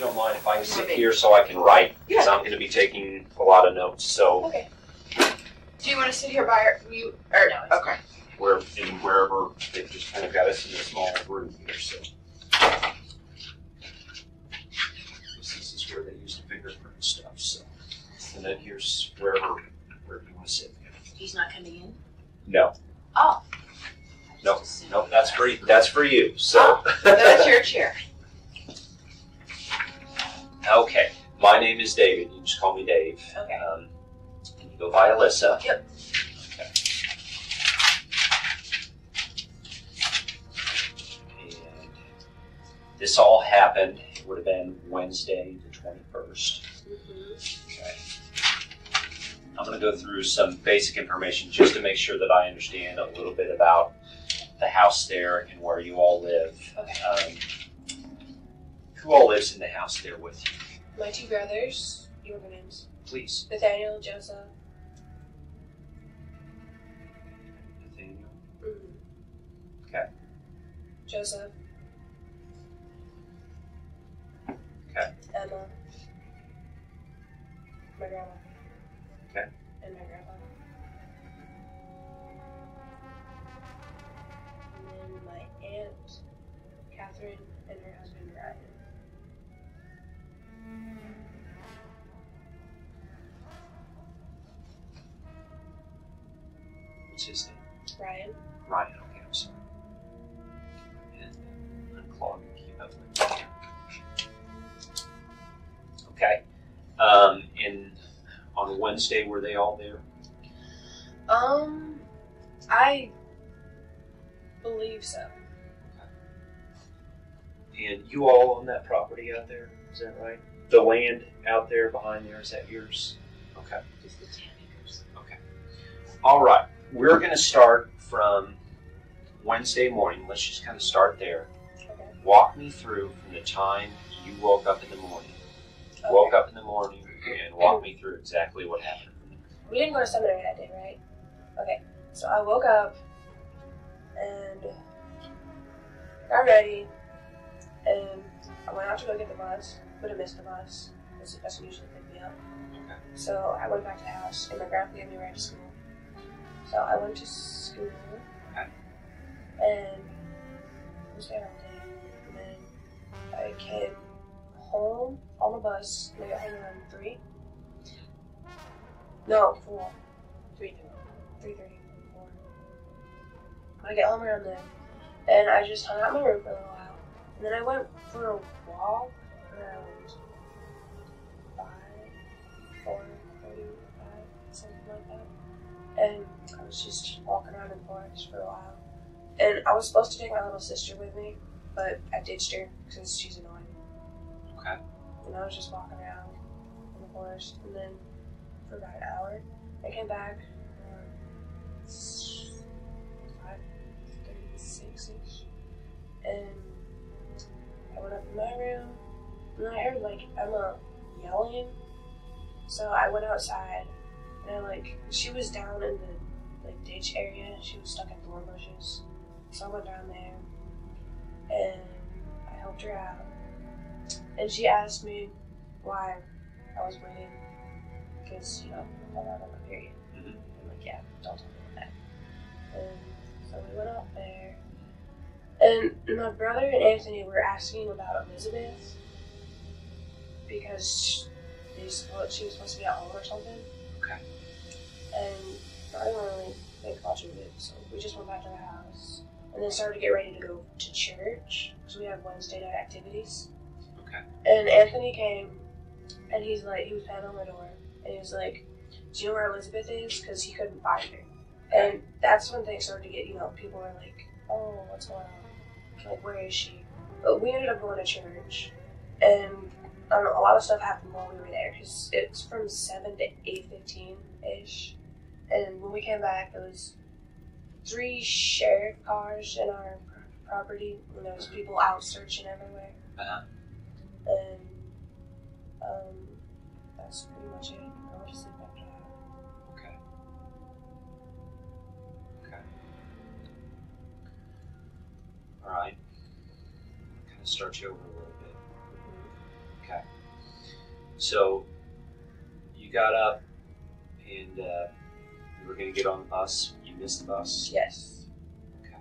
you don't mind if I sit here so I can write, because I'm going to be taking a lot of notes. So. Okay. Do you want to sit here by you? Or no? Okay. Wherever they've just kind of got us in a small room here. So. This is where they use the fingerprint stuff. So, and then here's wherever you want to sit. He's not coming in. No. Oh. No, that's for you. That's for you. So that's your chair. Okay. My name is David. You just call me Dave. Okay. And you go by Alyssa. Yep. Okay. And this all happened. It would have been Wednesday, the 21st. Mm-hmm. Okay. I'm going to go through some basic information just to make sure that I understand a little bit about the house there and where you all live. Okay. Who all lives in the house there with you? My two brothers. Your names? Please. Nathaniel, Joseph. Nathaniel? Mm-hmm. Okay. Joseph. Okay. Emma. My grandma. Okay. And my grandpa. And then my aunt, Catherine, and her husband, Ryan. What's his name? Ryan. Ryan, okay, I'm sorry. And unclog and keep up with it. Okay. And on Wednesday, were they all there? I believe so. Okay. And you all own that property out there? Is that right? The land out there behind there, is that yours? Okay. Just the 10 acres. Okay. All right. We're going to start from Wednesday morning. Let's just kind of start there. Okay. Walk me through from the time you woke up in the morning. Okay. Woke up in the morning and walk me through exactly what happened. We didn't go to seminary that day, right? Okay. So I woke up and got ready. And I went out to go get the bus, but I missed the bus. That's usually pick me up. Okay. So I went back to the house, and my grandpa gave me a ride to school. So I went to school, okay. And I was there all day. And then I came home on the bus, and I got home around 3:30, 4. I get home around then, and I just hung out in my room for a little while. And then I went for a walk around 4:35, something like that. And I was just walking around in the forest for a while. And I was supposed to take my little sister with me, but I ditched her because she's annoying. Okay. And I was just walking around in the forest. And then for about an hour, I came back around 5:36-ish. And I went up in my room, and I heard, like, Emma yelling, so I went outside, and she was down in the, ditch area, and she was stuck in thorn bushes, so I went down there, and I helped her out, and she asked me why I was waiting, because, you know, I found out on my period. Mm-hmm. I'm like, yeah, don't tell me about that. And so we went out there. And my brother and Anthony were asking about Elizabeth because she was supposed to be at home or something. Okay. And I didn't really think much of it, so we just went back to the house and then started to get ready to go to church because we have Wednesday night activities. Okay. And Anthony came and he's like, he was pounding on my door and he was like, "Do you know where Elizabeth is?" Because he couldn't find her. And that's when things started to get, you know, people were like, "Oh, what's going on? Like, where is she?" But we ended up going to church, and I don't know, a lot of stuff happened while we were there. It's from 7 to 8:15-ish, and when we came back, there was 3 sheriff cars in our property, and there was people out searching everywhere. Uh-huh. And that's pretty much it. I went to sleep after that. Okay. Okay. All right. Start you over a little bit. Okay. So you got up and you were going to get on the bus. You missed the bus. Yes. Okay.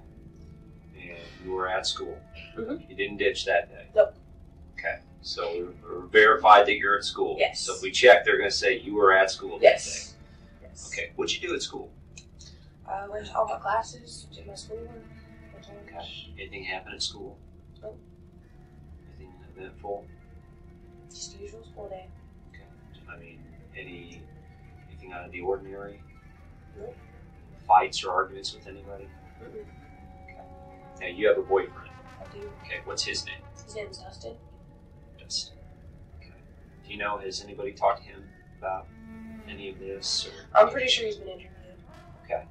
And you were at school. Mm-hmm. You didn't ditch that day. Nope. Okay. So we're verified that you're at school. Yes. So if we check, they're going to say you were at school that day. Yes. Okay. What'd you do at school? I went to all my classes, did my schoolwork. Anything happen at school? Nope. Anything eventful? Just the usual school day. Okay. I mean, anything out of the ordinary? Nope. Fights or arguments with anybody? Mm-mm. Okay. Now, you have a boyfriend. I do. Okay, what's his name? His name's Dustin. Dustin. Okay. Do you know, has anybody talked to him about any of this? Or I'm pretty sure he's been interviewed. Okay.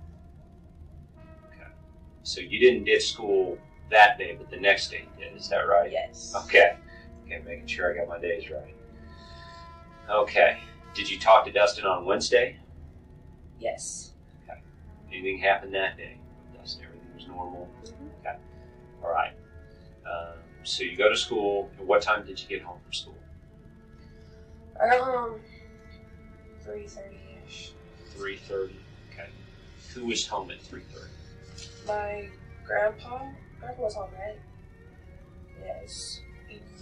So you didn't ditch school that day, but the next day you did, is that right? Yes. Okay. Okay, making sure I got my days right. Okay. Did you talk to Dustin on Wednesday? Yes. Okay. Anything happened that day with Dustin? Everything was normal? Mm-hmm. Okay. All right. So you go to school, and what time did you get home from school? 3:30-ish. 3:30? Okay. Who was home at 3:30? My grandpa. Grandpa was home, right? Yes.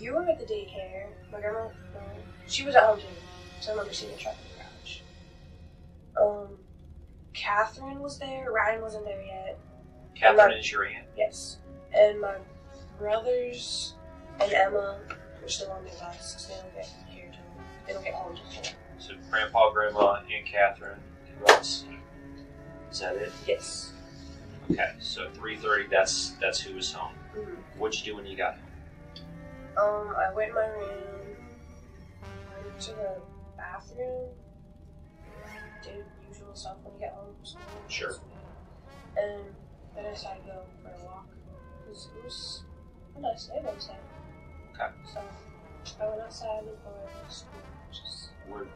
You were at the daycare. My grandma, she was at home too. So I remember seeing the truck in the garage. Catherine was there. Ryan wasn't there yet. Catherine is your aunt? Yes. And my brothers and Emma were still on their bus, so they don't get here till they don't get home till 4. So grandpa, grandma, and Catherine, who else? Is that it? Yes. Okay, so 3:30. That's who was home. Mm-hmm. What'd you do when you got home? I went in my room, went to the bathroom, did usual stuff when you get home from school. Sure. And then I decided to go for a walk because it was a nice day outside. Okay. So I went outside before I went to school.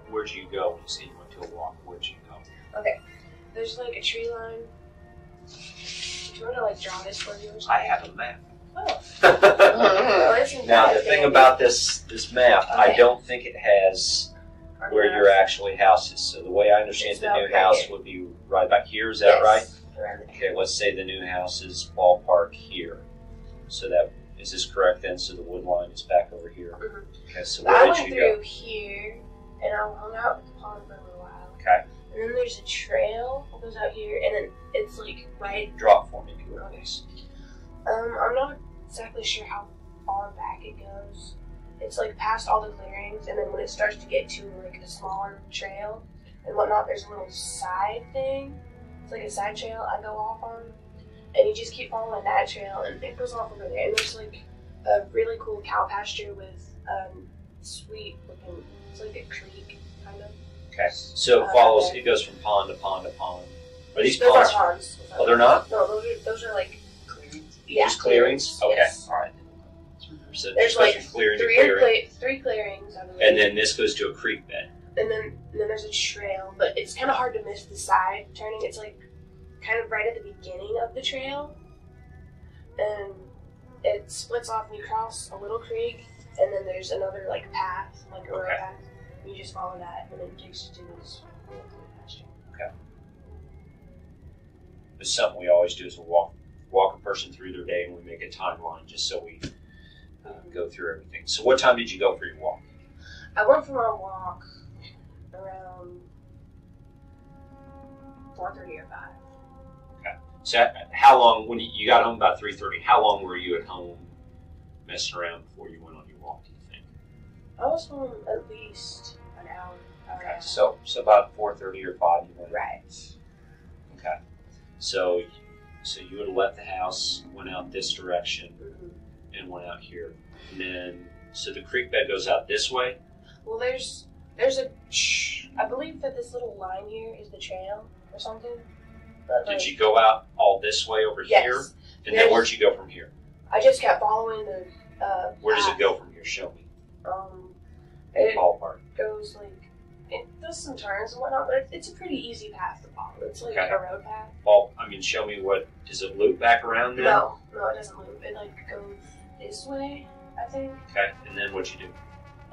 Where'd you go when you said you went to a walk? Where'd you go? Okay, there's like a tree line. Do you want to like draw this for you? I have a map. Oh. Well, now the thing about this map, okay. I don't think it has where your actually house is. So the way I understand it's the new house would be right back here. Is that right? Okay. Let's say the new house is ballpark here. So that is this correct then? So the wood line is back over here. Mm-hmm. Okay. So where did you go? I went through here, and I hung out at the pond for a little while. Okay. And then there's a trail that goes out here, and then it's like right. Drop for me, if you would, please. I'm not exactly sure how far back it goes. It's like past all the clearings, and then when it starts to get to like a smaller trail and whatnot, there's a little side thing. It's like a side trail I go off on, and you just keep following that trail, and it goes off over there. And there's like a really cool cow pasture with sweet looking. It's like a creek, kind of. Okay, so it follows. Okay. It goes from pond to pond to pond. Are these those ponds? Those aren't ponds. Oh, they're not. No, those are like clearings. Yeah, just clearings. Okay, yes. All right. So there's like three clearings. I believe. And then this goes to a creek bed. And then there's a trail, but it's kind of hard to miss the side turning. It's like kind of right at the beginning of the trail, and it splits off and you cross a little creek, and then there's another like path, like a road path. You just follow that, and then it takes you to this really cool pasture. Okay. It's something we always do is we walk a person through their day, and we make a timeline just so we go through everything. So what time did you go for your walk? I went for my walk around 4:30 or 5. Okay. So how long, when you got home about 3:30, how long were you at home messing around before you went on your walk? I was home at least an hour. Okay, so about 4:30 or 5 you went. Right. Okay. So you would have left the house, went out this direction, mm-hmm. and went out here. And then, so the creek bed goes out this way? Well, there's a, I believe that this little line here is the trail or something. But did you go out all this way over here? And then where'd you go from here? I just kept following the Where does it go from here? Show me. It goes like it does some turns and whatnot, but it's a pretty easy path to follow. It's like a road path. Well, I mean, show me what does it loop back around then? No, it doesn't loop. It like goes this way, I think. Okay, and then what you do?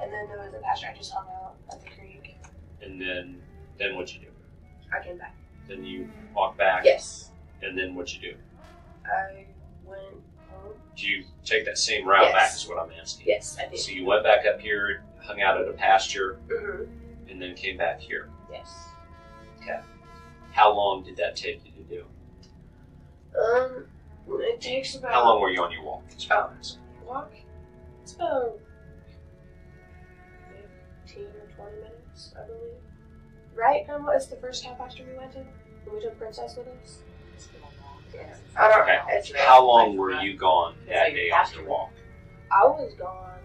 And then there was a pasture I just hung out at the creek. And then what'd you do? I came back. Then you walked back? Yes. And then what'd you do? I went home. Did you take that same route back is what I'm asking? Yes, I did. So you went back up here, hung out at a pasture, and then came back here? Yes. Okay. How long did that take you to do? It takes about... How long were you on your walk? Walk? It's about 15 or 20 minutes, I believe. Right? It's the first cow pasture we went to, when we took Princess with us. It's been a walk. Yeah. I don't know. It's how long were you gone that day on your walk? I was gone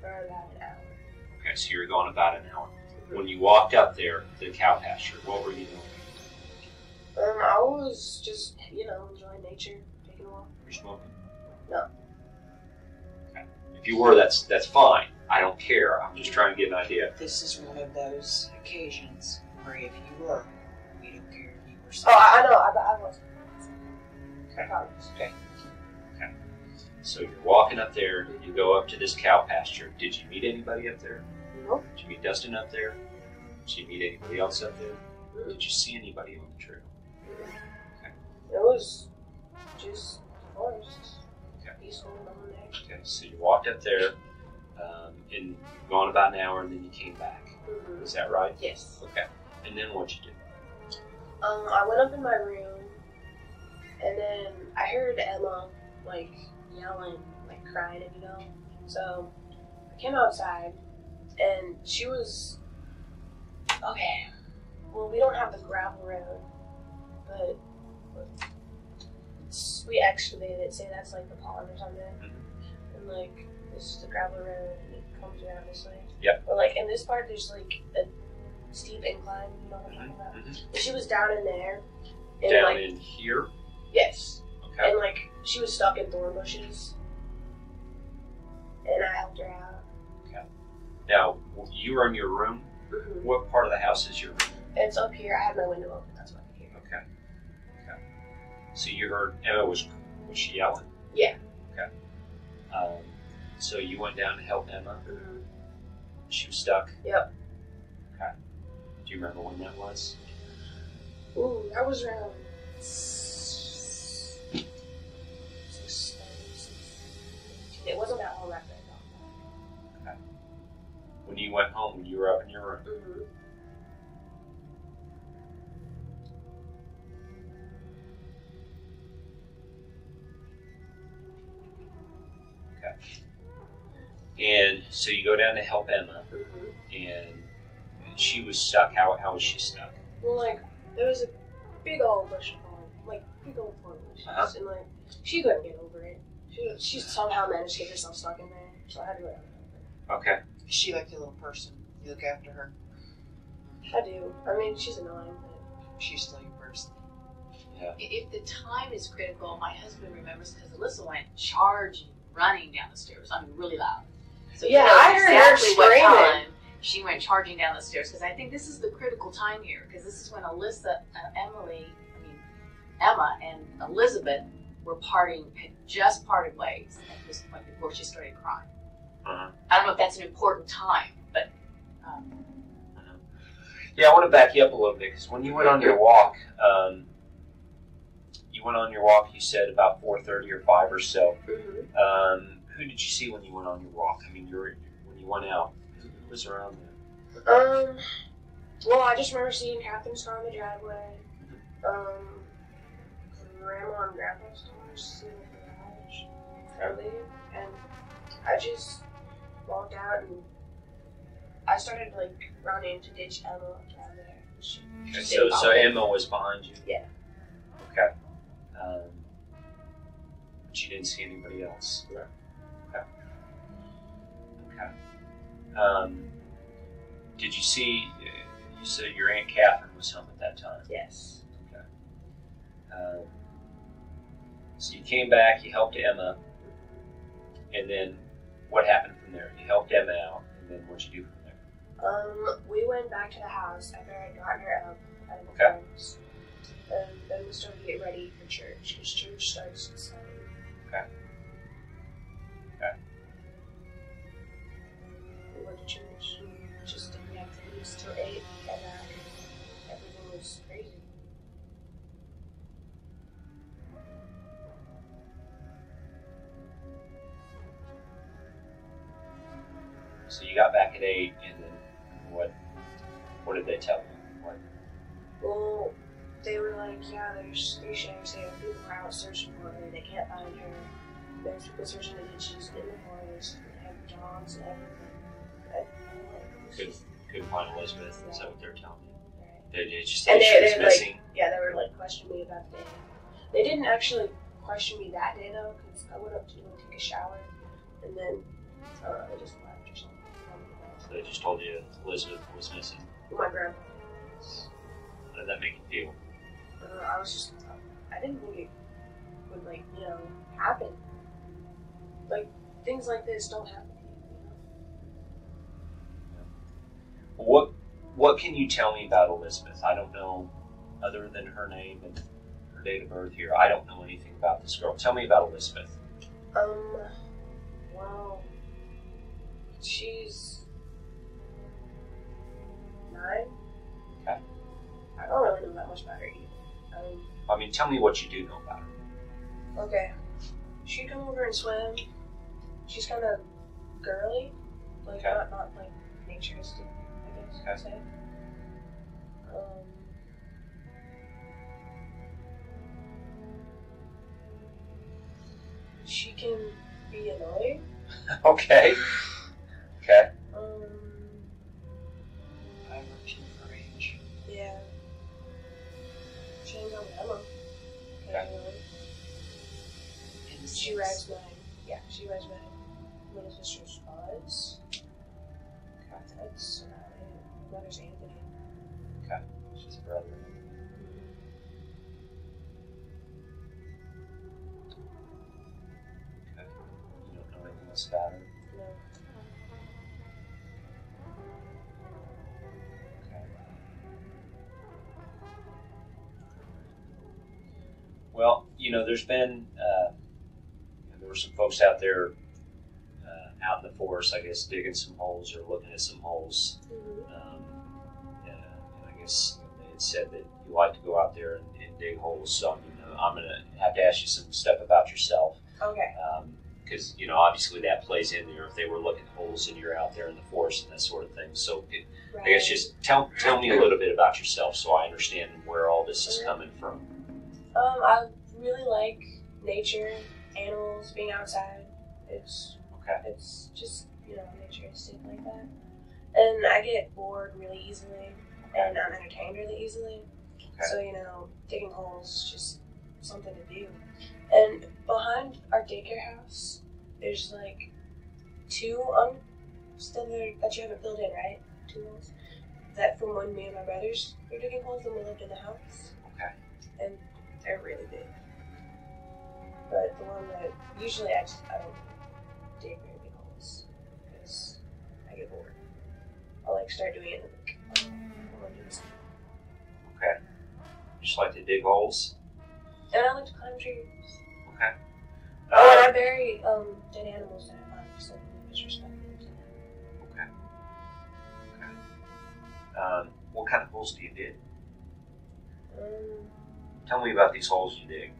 for about an hour. Okay, so you were gone about an hour. When you walked up there, the cow pasture, what were you doing? I was just, enjoying nature, taking a walk. Were you smoking? No. Okay. If you were, that's fine. I don't care. I'm just trying to get an idea. This is one of those occasions where if you were, we don't care if you were smoking. Oh, I know. I was. Okay. Okay. So you're walking up there. You go up to this cow pasture. Did you meet anybody up there? No. Did you meet Dustin up there? Did you meet anybody else up there? No. Did you see anybody on the trail? Okay. It was just forest. Okay. Peaceful over there. Okay, so you walked up there, and gone about an hour, and then you came back. Is that right? Yes. Okay. And then what'd you do? I went up in my room, and then I heard Emma yelling, crying, So I came outside, and she was okay. Well, we don't have the gravel road, but we excavated it. Say that's the pond or something, and this is the gravel road, and it comes around this way. Yeah. But in this part, there's a steep incline. You know what I'm talking about? But she was down in there. And, down in here. Yes. Okay. And she was stuck in thorn bushes, and I helped her out. Okay. Now you were in your room. What part of the house is your room? It's up here. I had my window open. That's why I can hear. Okay. Okay. So you heard Emma was she yelling? Yeah. Okay. So you went down to help Emma. She was stuck. Yep. Okay. Do you remember when that was? Ooh, that was around 6. It wasn't that long after I got home. Okay. When you went home, you were up in your room. And so you go down to help Emma, and she was stuck. How was she stuck? Well, there was a big old bush of thorn, big old thorn bushes, and she couldn't get over it. She somehow managed to get herself stuck in there, so I had to go down there. Okay. Is she the little person? You look after her? I do. I mean, she's annoying, but she's still your person. Yeah. If the time is critical, my husband remembers because Alyssa went charging, running down the stairs. I mean, really loud. So yeah, I heard exactly her screaming. What time she went charging down the stairs, because I think this is the critical time here, because this is when Emma and Elizabeth were parting, had just parted ways at this point before she started crying. I don't know if that's an important time, but I don't know. Yeah, I want to back you up a little bit, because when you went on your walk, you said about 4:30 or 5 or so. Who did you see when you went on your walk? I mean, when you went out, who was around there? Well, I just remember seeing Catherine's car in the driveway. Grandma and Grandpa's cars in the garage, I believe. And I just walked out, and I started running to ditch Emma down there. So Emma was behind you. Yeah. Okay. But you didn't see anybody else. No. Okay. Did you see? You said your Aunt Catherine was home at that time. Yes. Okay. So you came back. You helped Emma, and then what happened from there? You helped Emma out, and then what'd you do from there? We went back to the house after I got her up out of the house, and then we started to get ready for church because church starts at 7. Okay. Okay. 6 to 8, and everything was crazy. So you got back at 8, and then what did they tell you? What? Well, they were like, yeah, there's three shares. They have people out searching for her. They can't find her. There's people searching the ditches in the forest. They have dogs and everything. Couldn't find Elizabeth. Yeah. Is that what they're telling you? Right. They just said she was missing. Like, yeah, they were like questioning me about the day. They didn't actually question me that day though, because I went up to take a shower, and then I just left or something. So they just told you Elizabeth was missing. My grandma. How did that make you feel? I was just, I didn't think it would, like, you know, happen. Like, things like this don't happen, you know? Well, what can you tell me about Elizabeth? I don't know, other than her name and her date of birth here, I don't know anything about this girl. Tell me about Elizabeth. Well, she's 9. Okay. I don't really know that much about her either. I mean, tell me what you do know about her. Okay. She'd come over and swim. She's kind of girly. Like, okay. not like naturistic, I guess, okay. I'd say. She can be annoying. Okay. Okay. I refuse her age. Yeah. Emma. Okay. And she rides mine. Yeah, she rides my little sister's odds. Okay. That's my brother's Anthony. Okay. She's a brother. Okay. You don't know anything else about her? No. Well, you know, there's been, there were some folks out there, out in the forest, I guess, digging some holes or looking at some holes. Mm-hmm. And I guess they had said that you like to go out there and dig holes. So, you know, I'm going to have to ask you some stuff about yourself. Okay. Because, you know, obviously that plays in there if they were looking at holes and you're out there in the forest and that sort of thing. So, right. I guess just tell me a little bit about yourself so I understand where all this is coming from. I really like nature, animals, being outside. It's just, you know, nature and stuff like that. And I get bored really easily, and I'm entertained really easily. Okay. So, you know, digging holes is just something to do. And behind our daycare house, there's like 2 still there that you haven't filled in, right? 2 holes. That from when me and my brothers were digging holes when we lived in the house. Okay. And they're really big. But the one that usually I don't dig very big holes because I get bored. I'll like start doing it and I'm like, okay. You just like to dig holes? And I like to climb trees. Okay. Oh, and I bury dead animals that I find, so it's respectful to them. Okay. Okay. What kind of holes do you dig? Tell me about these holes you dig.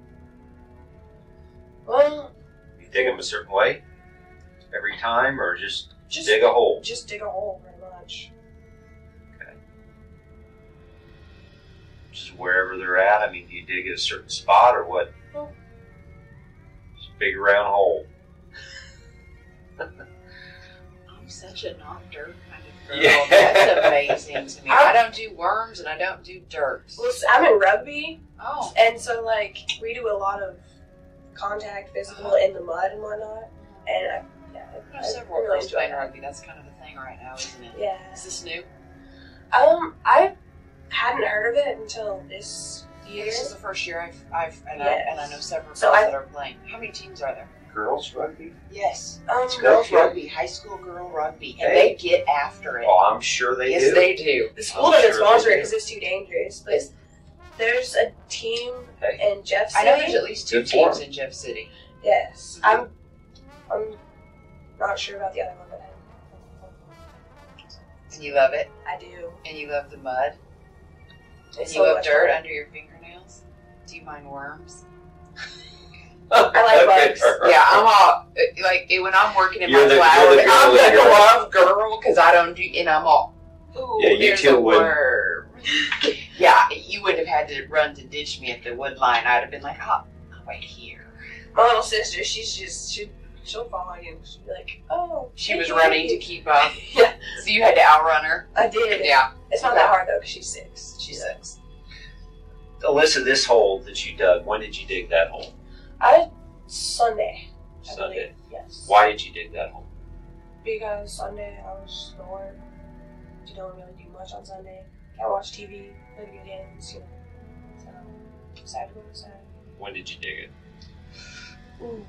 Well, you dig them a certain way every time, or just dig a hole? Just dig a hole, pretty much. Okay. Just wherever they're at. I mean, do you dig at a certain spot, or what? Well, just a big round hole. I'm such a non-dirt kind of girl. Yeah. That's amazing to me. I don't do worms and I don't do dirt. Well, I'm in rugby. Oh. And so, like, we do a lot of contact, physical, in the mud and whatnot. And I have several girls playing rugby. That's kind of a thing right now, isn't it? Yeah. Is this new? I hadn't heard of it until this year. This is the first year I know several girls that are playing. How many teams are there? Girls rugby? Yes. It's girls rugby, high school girl rugby, and they get after it. Oh, I'm sure they do. Yes, they do. The school doesn't sponsor it because it's too dangerous, but there's a team in Jeff City. I know there's at least 2 teams in Jeff City. Yes. Mm-hmm. I'm not sure about the other one, but And you love it? I do. And you love the mud? And you love dirt under your fingernails? Do you mind worms? I like bugs. Yeah, I'm all, like, when I'm working in my flowers, I'm like a love girl because I don't do, and I'm all, ooh, yeah, there's a worm. Yeah, you would have had to run to ditch me at the wood line. I'd have been like, oh, I'm right here. My little sister, she's just, she'll follow you. She'll be like, oh. She was running to keep up. Yeah. So you had to outrun her? I did. Yeah. It's not that hard, though, because she's six. She's six. Alyssa, this hole that you dug, when did you dig that hole? Sunday. Yes. Why did you dig that hole? Because Sunday I was bored. You don't really do much on Sunday. Can't watch TV, play video games, you know. So I decided to go inside. When did you dig it? Ooh.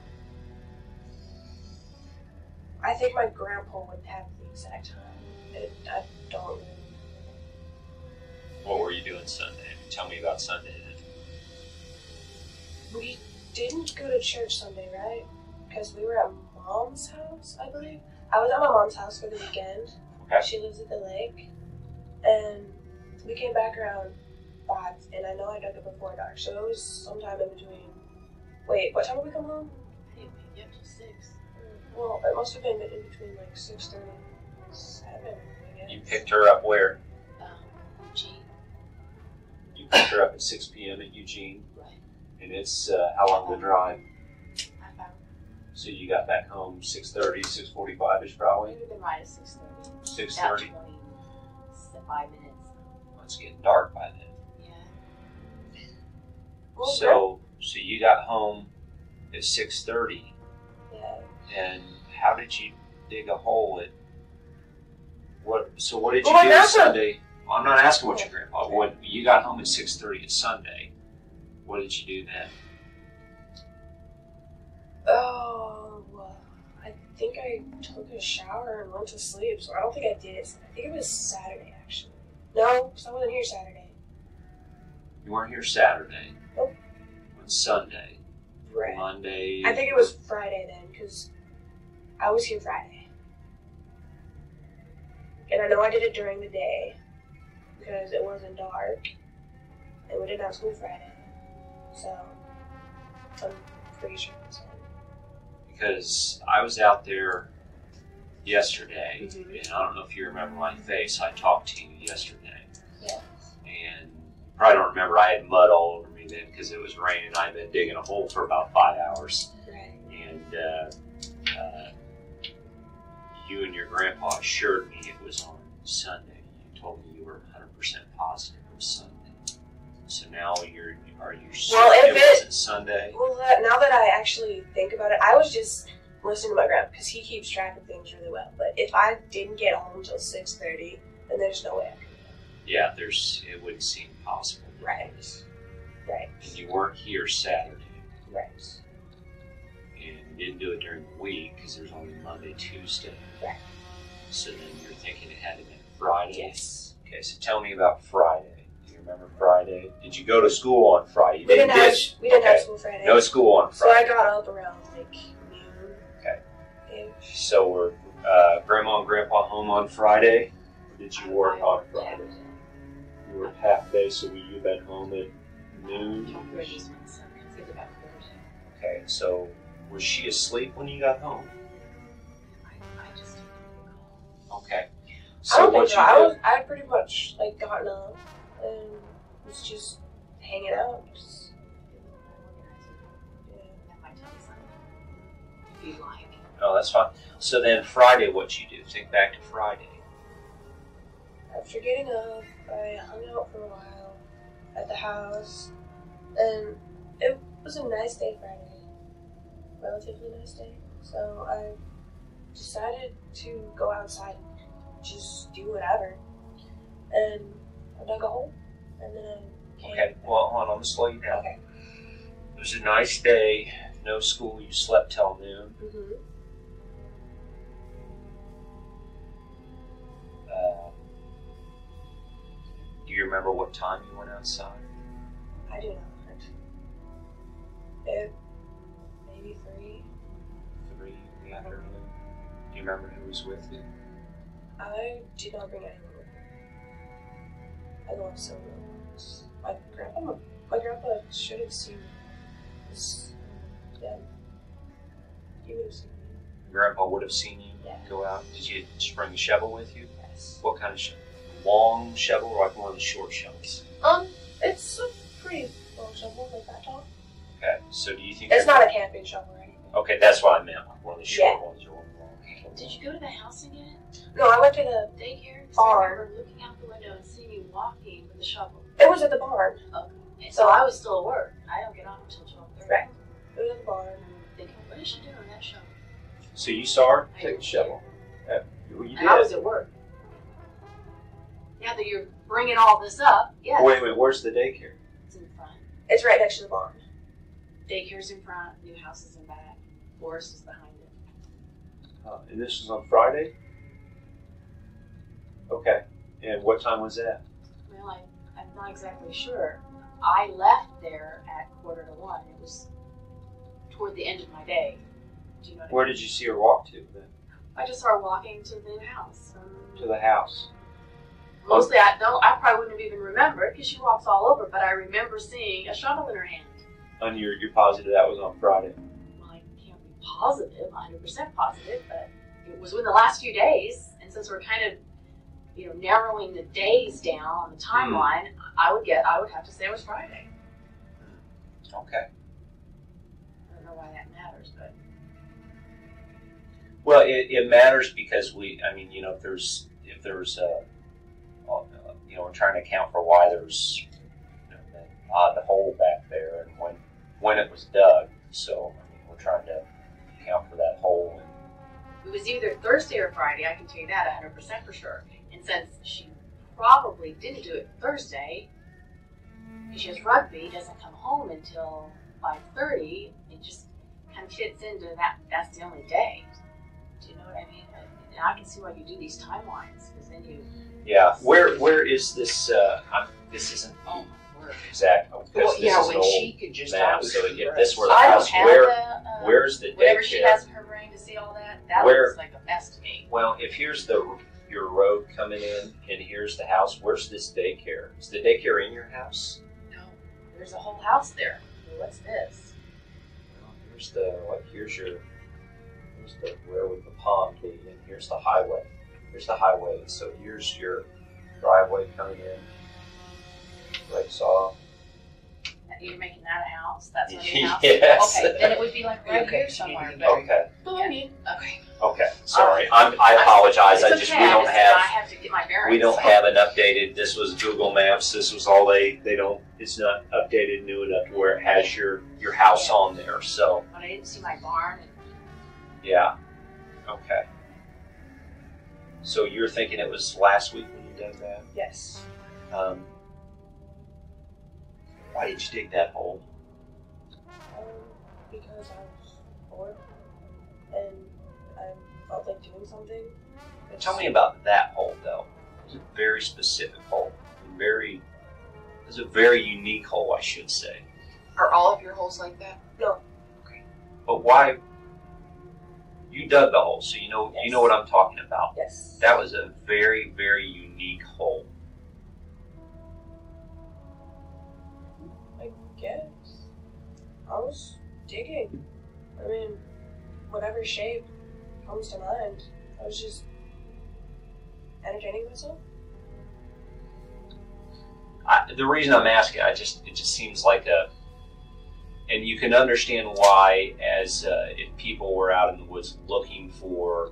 I think my grandpa would have the exact time. I don't remember. What were you doing Sunday? Tell me about Sunday then. We didn't go to church Sunday, right? Because we were at Mom's house, I believe. I was at my mom's house for the weekend. Okay. She lives at the lake. And we came back around 5, and I know I dug it before dark, so it was sometime in between. Wait, what time did we come home? I didn't wake up till 6. Well, it must have been in between like 6:30 and 7, I guess. You picked her up where? Eugene. You picked her up at 6 p.m. at Eugene? Right. And it's how long the drive? 5 hours. So you got back home 6:30, 6:45-ish probably? It would have been right at 6:30. 6:30? 5 minutes. Well, it's getting dark by then. Yeah. Well, so you got home at 6:30. Yeah. And how did you dig a hole at what? So what did you do on Sunday? Well, I'm not asking what your grandpa. What you got home at 6:30 on Sunday? What did you do then? Oh, I think I took a shower and went to sleep. So I don't think I did it. I think it was Saturday actually. No, because I wasn't here Saturday. You weren't here Saturday. Nope. On Sunday. Right. Monday. I think it was Friday then, because I was here Friday. And I know I did it during the day, because it wasn't dark, and we didn't have school Friday. So, I'm pretty sure it was Friday. Because I was out there yesterday, and I don't know if you remember my face, I talked to you yesterday. Yes. And you probably don't remember, I had mud all over me then, because it was raining, I'd been digging a hole for about 5 hours. Right. And, you and your grandpa assured me it was on Sunday. You told me you were 100% positive it was Sunday. So now are you sure it wasn't Sunday? Well, now that I actually think about it, I was just listening to my grandpa because he keeps track of things really well. But if I didn't get home until 6:30, then there's no way I could do it. Yeah, it wouldn't seem possible. Right. Right. And you weren't here Saturday. Right. And didn't do it during the week because there's only Monday, Tuesday. Right. So then you're thinking it had to be Friday. Yes. Okay, so tell me about Friday. Do you remember Friday? Did you go to school on Friday? You we didn't have school Friday. No school on Friday. So I got up around like noon. Okay. So were Grandma and Grandpa home on Friday? Or did you work on Friday? Yeah. You worked half day, so would you have been home at noon? Okay, so was she asleep when you got home? I just didn't recall. Okay. So I don't think so. I pretty much like gotten up and was just hanging out. Just, yeah. Oh, that's fine. So then Friday, what you do? Think back to Friday. After getting up, I hung out for a while at the house, and it was a nice day Friday. Relatively nice day, so I decided to go outside and just do whatever, and I dug a hole, and then okay, well hold on, I'm gonna slow you down. Okay. It was a nice day, no school, you slept till noon. Do you remember what time you went outside? I do not. Maybe 3 in the afternoon. Do you remember who was with you? I did not bring anyone with me. I lost someone else. My grandpa should have seen this. Yeah. He would have seen me. Grandpa would have seen you go out? Did you bring a shovel with you? Yes. What kind of shovel? Long shovel or like one of the short shovels? It's a pretty long shovel, like that tall. Okay, so do you think it's not a camping shovel or anything? Okay, that's what I meant. Like one of the short ones or one long shovel. Did you go to the house again? No, I went to the daycare bar. I remember looking out the window and seeing you walking with the shovel. It was at the barn. Okay, so I was still at work. I don't get off until 12:30. Right. It was at the barn. I'm thinking, what did she do on that shovel? So you saw her take the shovel. You did. I was at work. Now that you're bringing all this up, yes. Wait, where's the daycare? It's in front. It's right next to the barn. Daycare's in front, new house is in back, forest is behind it. And this was on Friday? Okay. And what time was that? Well, I'm not exactly sure. I left there at 1:45. It was toward the end of my day. Do you know what I mean? Where did you see her walk to then? I just saw her walking to the new house. To the house? Mostly, I probably wouldn't have even remembered because she walks all over, but I remember seeing a shovel in her hand. And you're positive that was on Friday? Well, I can't be positive, 100% positive, but it was within the last few days, and since we're kind of, you know, narrowing the days down on the timeline, I would have to say it was Friday. Okay. I don't know why that matters, but... Well, it matters because we're trying to account for why there's the hole back there and when it was dug. So we're trying to account for that hole. It was either Thursday or Friday. I can tell you that 100% for sure. And since she probably didn't do it Thursday, because she has rugby, doesn't come home until 5:30. It just kind of fits into that. That's the only day. Do you know what I mean? And I can see why you do these timelines, because then you. Yeah, where is this? This isn't oh my word exactly. Well, yeah, when she could just map, so if this were the house, where's the whatever daycare? She has in her brain to see all that. That looks like a mess to me. Well, if here's your road coming in, and here's the house, where's this daycare? Is the daycare in your house? No, there's a whole house there. What's this? Well, here's the where would the pond be, and here's the highway. Here's the highway, so here's your driveway coming in, like saw. You're making that a house? That's what a house? Yes. Okay, then it would be like right here somewhere. Okay. Okay, sorry. I apologize. I just, we don't have an updated, this was Google Maps, this was all they don't, it's not updated new enough to where it has your house on there, so. But I didn't see my barn. Yeah, okay. So you're thinking it was last week when you dug that? Yes. Why did you dig that hole? Because I was bored and I felt like doing something. And tell me about that hole, though. It was a very specific hole. It was a very unique hole, I should say. Are all of your holes like that? No. Okay. But why? You dug the hole, so you know what I'm talking about. Yes. That was a very, very unique hole. I guess. I was digging. I mean, whatever shape comes to mind. I was just entertaining myself. The reason I'm asking, it just seems like a... And you can understand why, as if people were out in the woods looking for,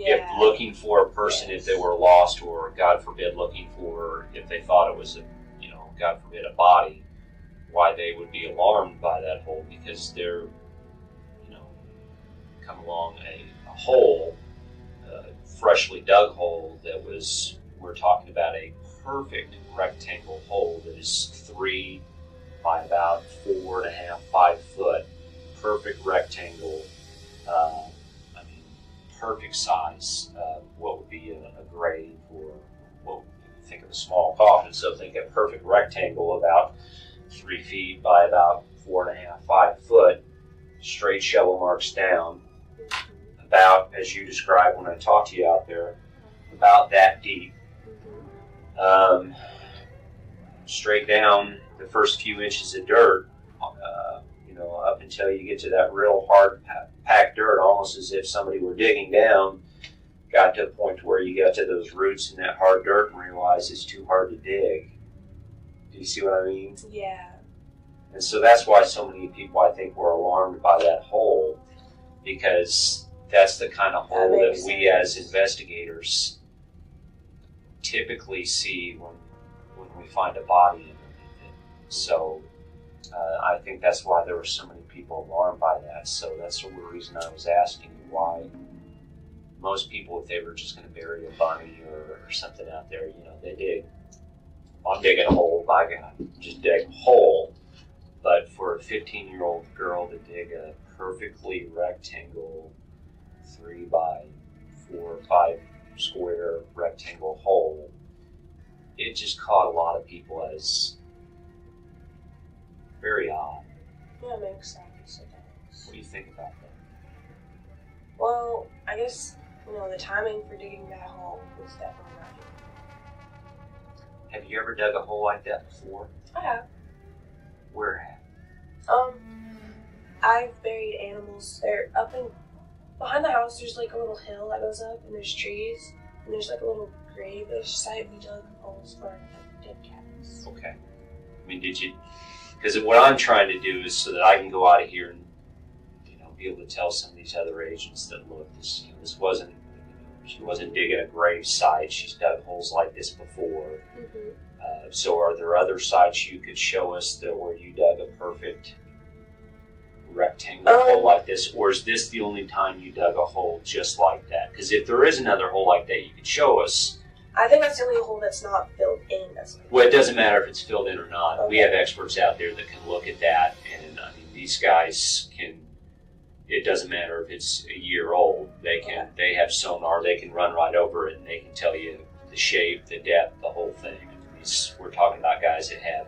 a person, if they were lost, or God forbid, looking for, if they thought it was a, God forbid, a body, why they would be alarmed by that hole, because they're, come along a hole, freshly dug hole that was, we're talking about a perfect rectangle hole that is 3 by about 4.5, 5 foot, perfect rectangle, perfect size, what would be a grave, or what think of a small coffin, so think a perfect rectangle about 3 feet by about 4.5, 5 foot, straight shovel marks down, about as you described when I talked to you out there, about that deep. Straight down the first few inches of dirt, up until you get to that real hard packed dirt, almost as if somebody were digging down. Got to a point where you got to those roots in that hard dirt and realized it's too hard to dig. Do you see what I mean? Yeah. And so that's why so many people, I think, were alarmed by that hole, because that's the kind of hole that we as investigators typically see when we find a body in it. So I think that's why there were so many people alarmed by that. So that's the reason I was asking why most people, if they were just going to bury a body or something out there, they dig. I'm digging a hole, by God, just dig a hole. But for a 15-year-old girl to dig a perfectly rectangle 3 by 4 or 5 square rectangle hole, it just caught a lot of people as very odd. That makes sense. What do you think about that? Well, I guess, the timing for digging that hole was definitely not good. Have you ever dug a hole like that before? I have. Where at? I've buried animals. They're up in, behind the house, there's like a little hill that goes up, and there's trees, and there's like a little grave-ish site we dug holes for dead cats. Okay. Did you, because what I'm trying to do is so that I can go out of here and be able to tell some of these other agents that, look, this, this wasn't, she wasn't digging a grave site. She's dug holes like this before. Mm-hmm. So are there other sites you could show us that where you dug a perfect rectangle hole like this? Or is this the only time you dug a hole just like that? Because if there is another hole like that you could show us. I think that's the only hole that's not filled in. Well, it doesn't matter if it's filled in or not. Okay. We have experts out there that can look at that. And these guys can... It doesn't matter if it's a year old. They can, okay. They have sonar. They can run right over it, and they can tell you the shape, the depth, the whole thing. We're talking about guys that have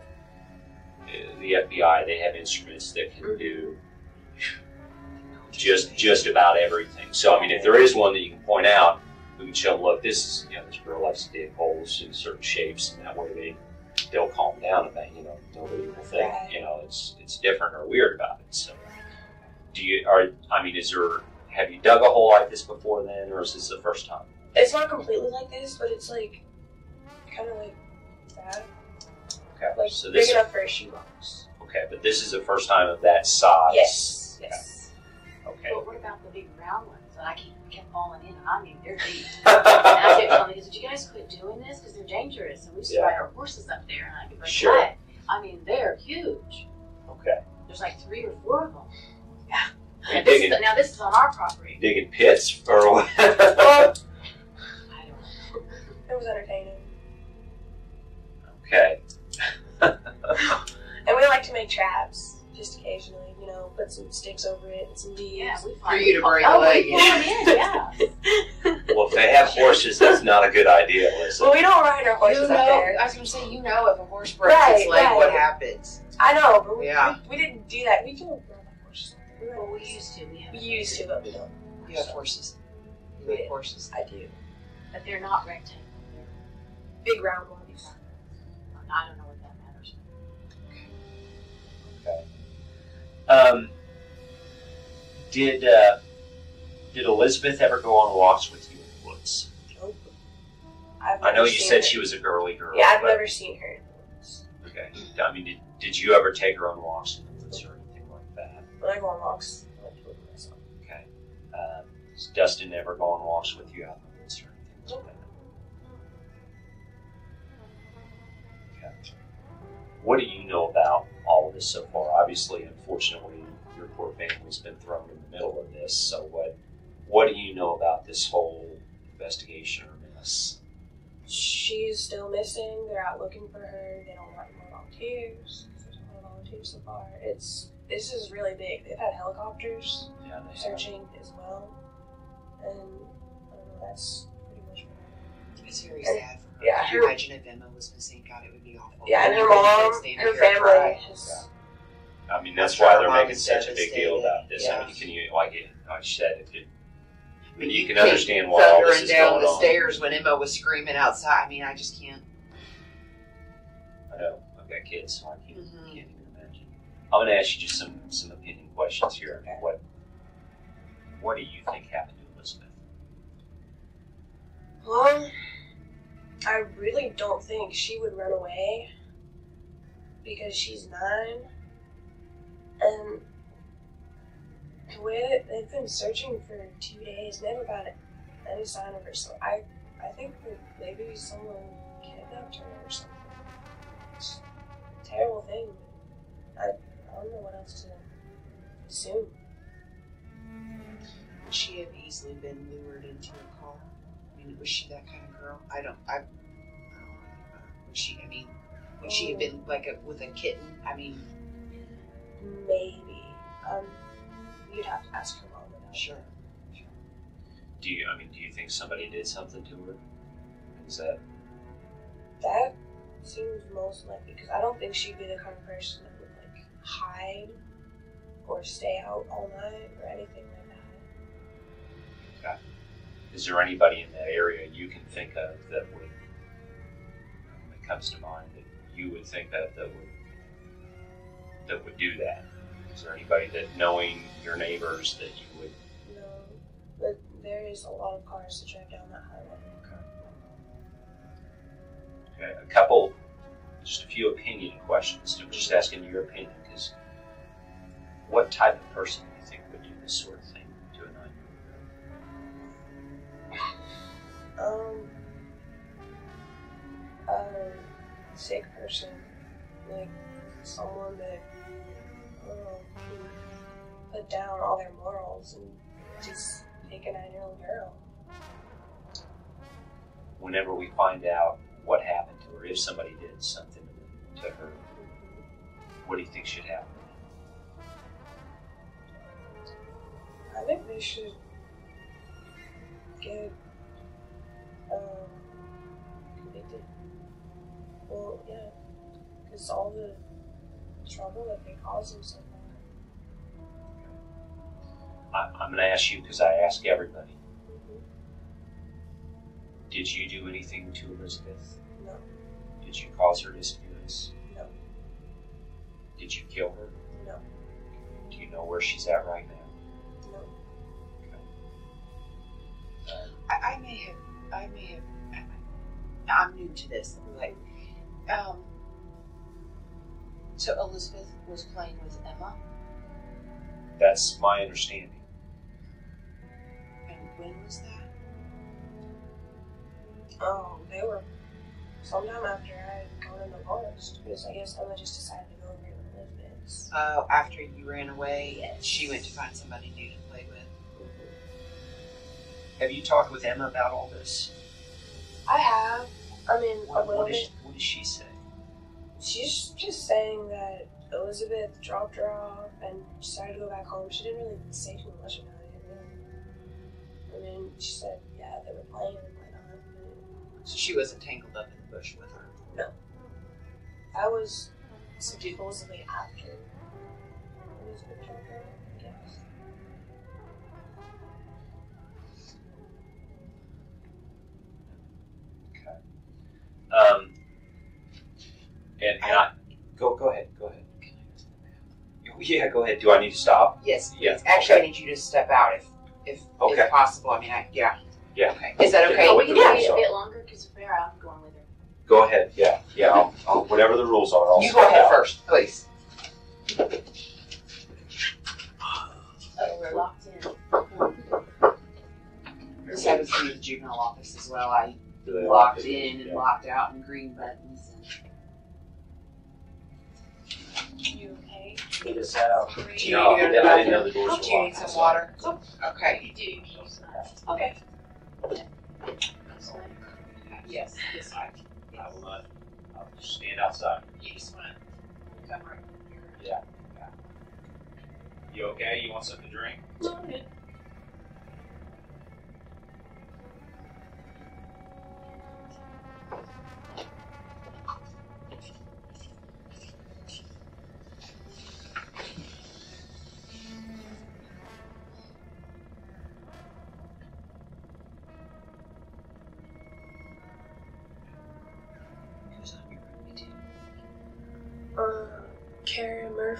the FBI. They have instruments that can do just about everything. So if there is one that you can point out, we can show them. Look, this is this girl likes to dig holes in certain shapes, and that way they'll calm down about nobody will think it's different or weird about it. So. Have you dug a hole like this before then, or is this the first time? It's not completely like this, but it's like kind of like that. Okay. Like so big enough for a shoebox. Okay, but this is the first time of that size. Yes. Okay. Yes. Okay. But what about the big round ones that I kept falling in? They're deep. And I kept telling these, "Did you guys quit doing this? Because they're dangerous." And we used to ride our horses up there, and I could break that. They're huge. Okay. There's like 3 or 4 of them. Yeah. Now this is on our property. Digging pits for what? I don't know. It was entertaining. Okay. And we like to make traps just occasionally, put some sticks over it and some leaves. Yeah, we find for you to bring away. Well, if they have horses, that's not a good idea, Alyssa. Well, we don't ride our horses up there. I was going to say, if a horse breaks its leg, what happens? I know, but we didn't do that. We didn't. Well, we used to. We used to, but we don't. You have horses. You have horses. I do. But they're not rectangle. They're big round ones. I don't know if that matters. Okay. Did Elizabeth ever go on walks with you in the woods? Nope. I know you said she was a girly girl. Yeah, I've never seen her in the woods. Okay. Did you ever take her on walks in the woods or anything like that? When I go on walks, I like to look at myself. Okay. Does Dustin ever go on walks with you out in the woods or anything? Okay. What do you know about all of this so far? Obviously, unfortunately, your poor family's been thrown in the middle of this. So what do you know about this whole investigation or mess? She's still missing. They're out looking for her. They don't want more volunteers. There's a lot of volunteers so far. This is really big. They've had helicopters searching as well. And I don't know, that's pretty much what it's very sad for her. Yeah. Could you imagine if Emma was missing? God, it would be awful. Yeah, and her mom, her family. That's why they're making such a big deal about this. Can you, like you said, But you can understand why all this is going on. Thunder and down the stairs when Emma was screaming outside. I mean, I just can't. I know. I've got kids, so I can't even imagine. I'm going to ask you just some opinion questions here. Okay. What do you think happened to Elizabeth? Well, I really don't think she would run away because she's 9. And the way that they've been searching for 2 days, never got any sign of her, so I think that maybe someone kidnapped her or something. It's a terrible thing, but I don't know what else to assume. Would she have easily been lured into a call? I mean, was she that kind of girl? Would she have been like with a kitten? I mean, maybe. You'd have to ask her mom about it. Sure. Do you think somebody did something to her? Is that? That seems most likely, because I don't think she'd be the kind of person that would like hide or stay out all night or anything like that. Okay. Is there anybody in that area you can think of that would, when it comes to mind, that you would think that would do that? Is there anybody that, knowing your neighbors, that you would? No, but there is a lot of cars that drive down that highway. Okay. Just a few opinion questions. I'm just asking your opinion, because what type of person do you think would do this sort of thing to a 9-year-old? A sick person, like someone that. Put down all their morals and just take a 9-year-old girl. Whenever we find out what happened to her, if somebody did something to her, what do you think should happen? I think they should get convicted. Well, yeah, because all the trouble that they cause themselves. I'm going to ask you, because I ask everybody. Did you do anything to Elizabeth? No. Did you cause her disappearance? No. Did you kill her? No. Do you know where she's at right now? No. Okay. I may have, I'm new to this, like, so Elizabeth was playing with Emma? That's my understanding. And when was that? They were sometime after I had gone in the forest, because I guess Emma just decided to go over with Elizabeth. Oh, after you ran away, yes. She went to find somebody new to play with. Have you talked with Emma about all this? I have. I mean, what did she say? She's just saying that Elizabeth dropped her off and decided to go back home. She didn't really say too much about it, really. I mean, she said, yeah, they were playing and whatnot. So she wasn't tangled up in the bush with her? No. That was supposedly after Elizabeth dropped her off, I guess. Okay. Go ahead. Yeah, go ahead. Do I need to stop? Yes. Yeah. Actually, okay. I need you to step out if possible. I mean, yeah. Okay. Is that okay? We can wait a bit longer because if we are, I'm going with her. Go ahead. Yeah. I'll whatever the rules are. You go ahead first, please. Oh, we're locked in. This happens in the juvenile office as well. I locked in and locked out and green buttons. You okay? Need a salve. No, I didn't know the doors were locked. Do you need some water? Okay. You do. Okay. Yes. This side. I will not. I'll just stand outside. You just want to come right here. Yeah. You okay? You want something to drink? No, I'm good.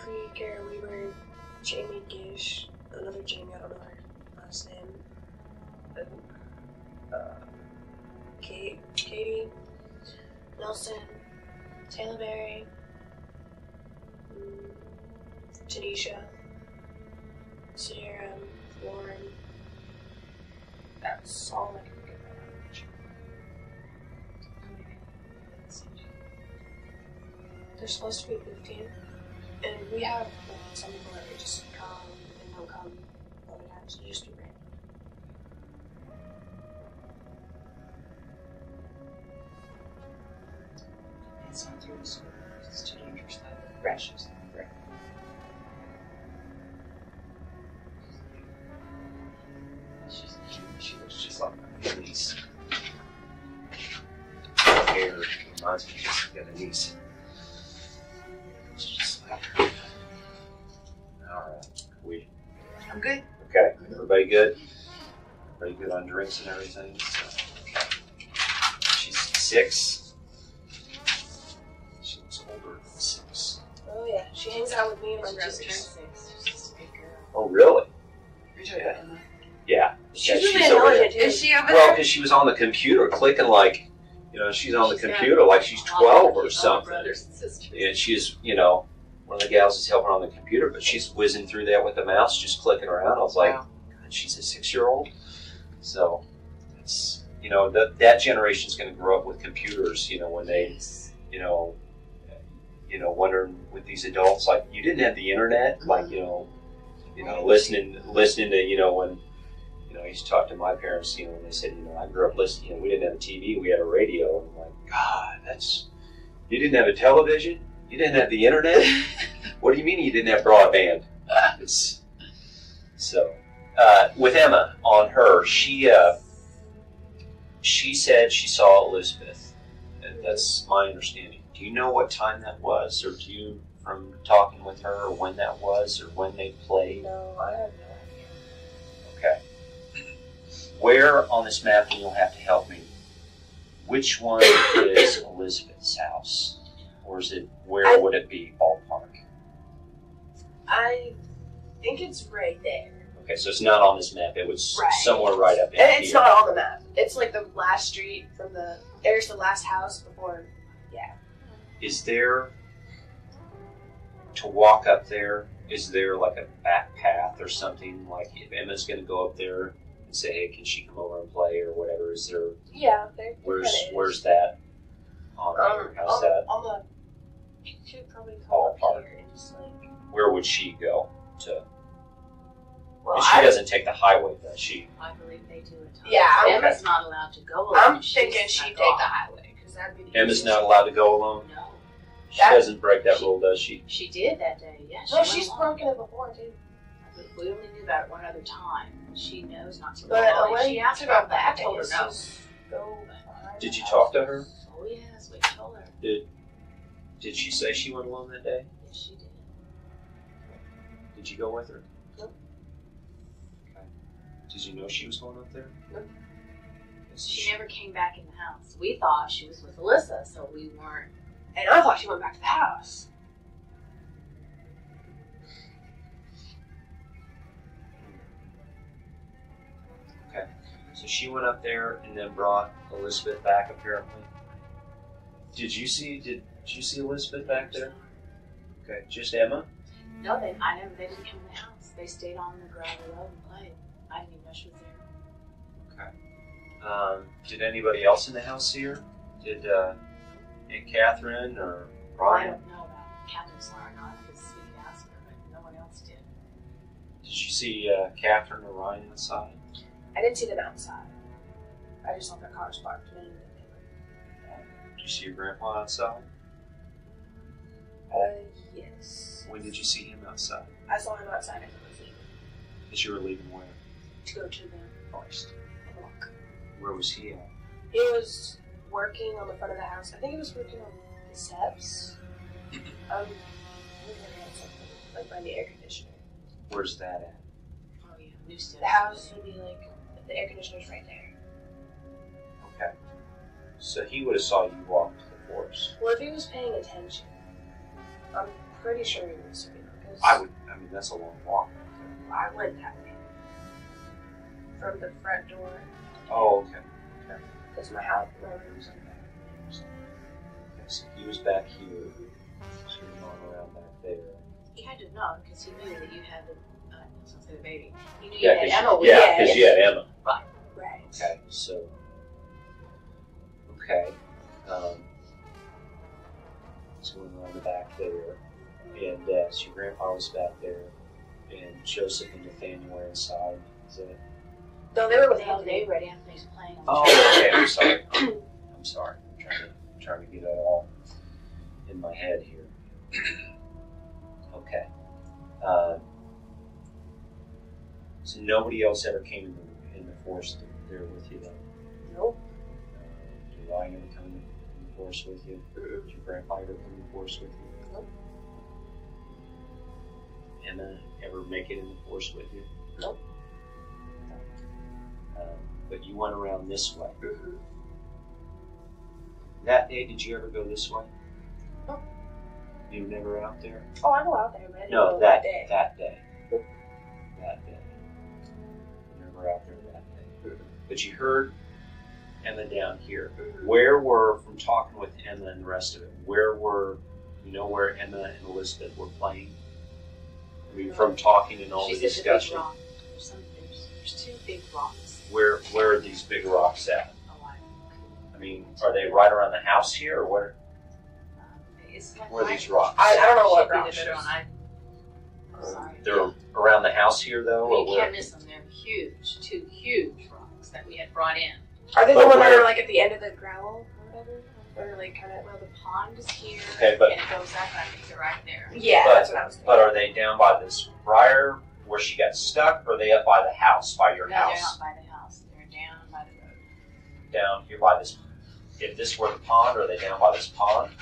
free care, we were Jamie Gish, another Jamie, I don't know her last name, and, Katie, Nelson, Taylor Berry, Tanisha, Sierra, Lauren. That's all I can think of. There's supposed to be 15, and we have some people that just come and don't come other times. They just do random. It's not through the school. It's too dangerous. That rashes. She was just like my niece. Hair reminds me of the other niece. She just slapped her. Alright, we. I'm good. Okay, everybody good? Everybody good on drinks and everything? So, okay. She's 6. She looks older than 6. Oh, yeah. She hangs out with me and my sister. She's just a big girl. Oh, really? You're talking about Emma? Yeah. She's really annoying. Is she over there? Well, because she was on the computer clicking, like, you know, she's on the computer like she's 12 or something. And she's, you know, one of the gals is helping on the computer, but she's whizzing through that with the mouse, just clicking around. I was like, God, she's a 6-year-old. So, it's, you know, that generation's going to grow up with computers, you know, when they, you know, wondering with these adults, like, you didn't have the internet, like, you know, listening to, you know, when. You know, I used to talk to my parents, you know, and they said, you know, I grew up listening, you know, we didn't have a TV, we had a radio. And I'm like, God, that's, you didn't have a television? You didn't have the internet? What do you mean you didn't have broadband? With Emma on her, she said she saw Elizabeth. That's my understanding. Do you know what time that was? Or do you, from talking with her, or when that was, or when they played? No, I don't know. Where on this map, and you'll have to help me, which one is Elizabeth's house? Or is it, would it be ballpark? I think it's right there. Okay, so it's not on this map. It was somewhere right up in here. It's not on the map. It's like the last street from the, there's the last house before, yeah. Is there, to walk up there, is there like a back path or something? Like if Emma's going to go up there, say, hey, can she come over and play or whatever? Is there? Yeah, there. Where's that? How's that? On the. You could probably call up here and just like. Where would she go to? Well, and she doesn't take the highway, does she? I believe they do a ton. Yeah, Emma's not allowed to go alone. I'm thinking she'd take the highway because that'd be. Emma's not allowed to go alone. No. She doesn't break that rule, does she? She did that day. Yes. Yeah, no, she's broken it before too. We only knew about it one other time. She knows not to go. But she asked about that. I told her no. Did you talk to her? Oh yes, we told her. Did she say she went alone that day? Yes, she did. Did you go with her? No. Okay. Did you know she was going up there? No. She never came back in the house. We thought she was with Alyssa, so we weren't. And I thought she went back to the house. So she went up there and then brought Elizabeth back, apparently. Did you see Elizabeth back there? Okay, just Emma? No, they didn't come in the house. They stayed on the gravel road and played. I didn't even know she was there. Okay. Did anybody else in the house see her? Did Catherine or Ryan? I don't know about Catherine saw or not because we asked her, but no one else did. Did you see Catherine or Ryan inside? I didn't see them outside. I just saw their cars parked. Did you see your grandpa outside? Yes. When did you see him outside? I saw him outside as I was leaving. As you were leaving where? To go to the forest. A walk. Where was he at? He was working on the front of the house. I think he was working on the steps. Something like by the air conditioner. Where's that at? Oh yeah, new steps. The house would be like. The air conditioner's right there. Okay. So he would have saw you walk to the forest. Well, if he was paying attention, I'm pretty sure he would have seen him. I mean, that's a long walk. I went that way. From the front door. Oh, okay. Okay. Because my house, my room's in there. Yes, he was back here. So he was going around back there. He had to know because he knew that you had the, something the baby. He knew you had Emma. Yeah, because you had Emma. Right. Right. Okay, so. Okay. So we went around the back there. And so your grandpa was back there, and Joseph and Nathaniel were inside. Is that it? No, they were with Anthony. Right, Anthony's playing. Oh, okay. I'm sorry. I'm sorry. I'm trying to get it all in my head here. Okay. So nobody else ever came in the forest there with you, then? Nope. Did Ryan ever come in the forest with you? Did your grandpa ever come in the forest with you? Nope. Emma ever make it in the forest with you? Nope. But you went around this way. Mm-hmm. That day, did you ever go this way? No. You were never out there? Oh, I go out there, man. No, that day. Mm-hmm. That day. You never out there that day. Mm-hmm. But you heard Emma down here. Mm-hmm. Where were, from talking with Emma and the rest of it, where were, you know, where Emma and Elizabeth were playing? I mean, from talking and all the discussion. There's two big rocks. Where are these big rocks at? I mean, are they right around the house here, or where? Where are these rocks? I don't know what rocks. They're around the house here, though. Well, you can't miss them. They're huge. Two huge rocks that we had brought in. Are they the ones that are like at the end of the gravel or whatever? Or like kind of, well, the pond is here, okay, but, and it goes up, and I think they're right there. Yeah, but, that's what I was thinking. But are they down by this briar where she got stuck, or are they up by the house, by your house? No, they're not by the house. They're down by the road. Down here by this, if this were the pond, are they down by this pond?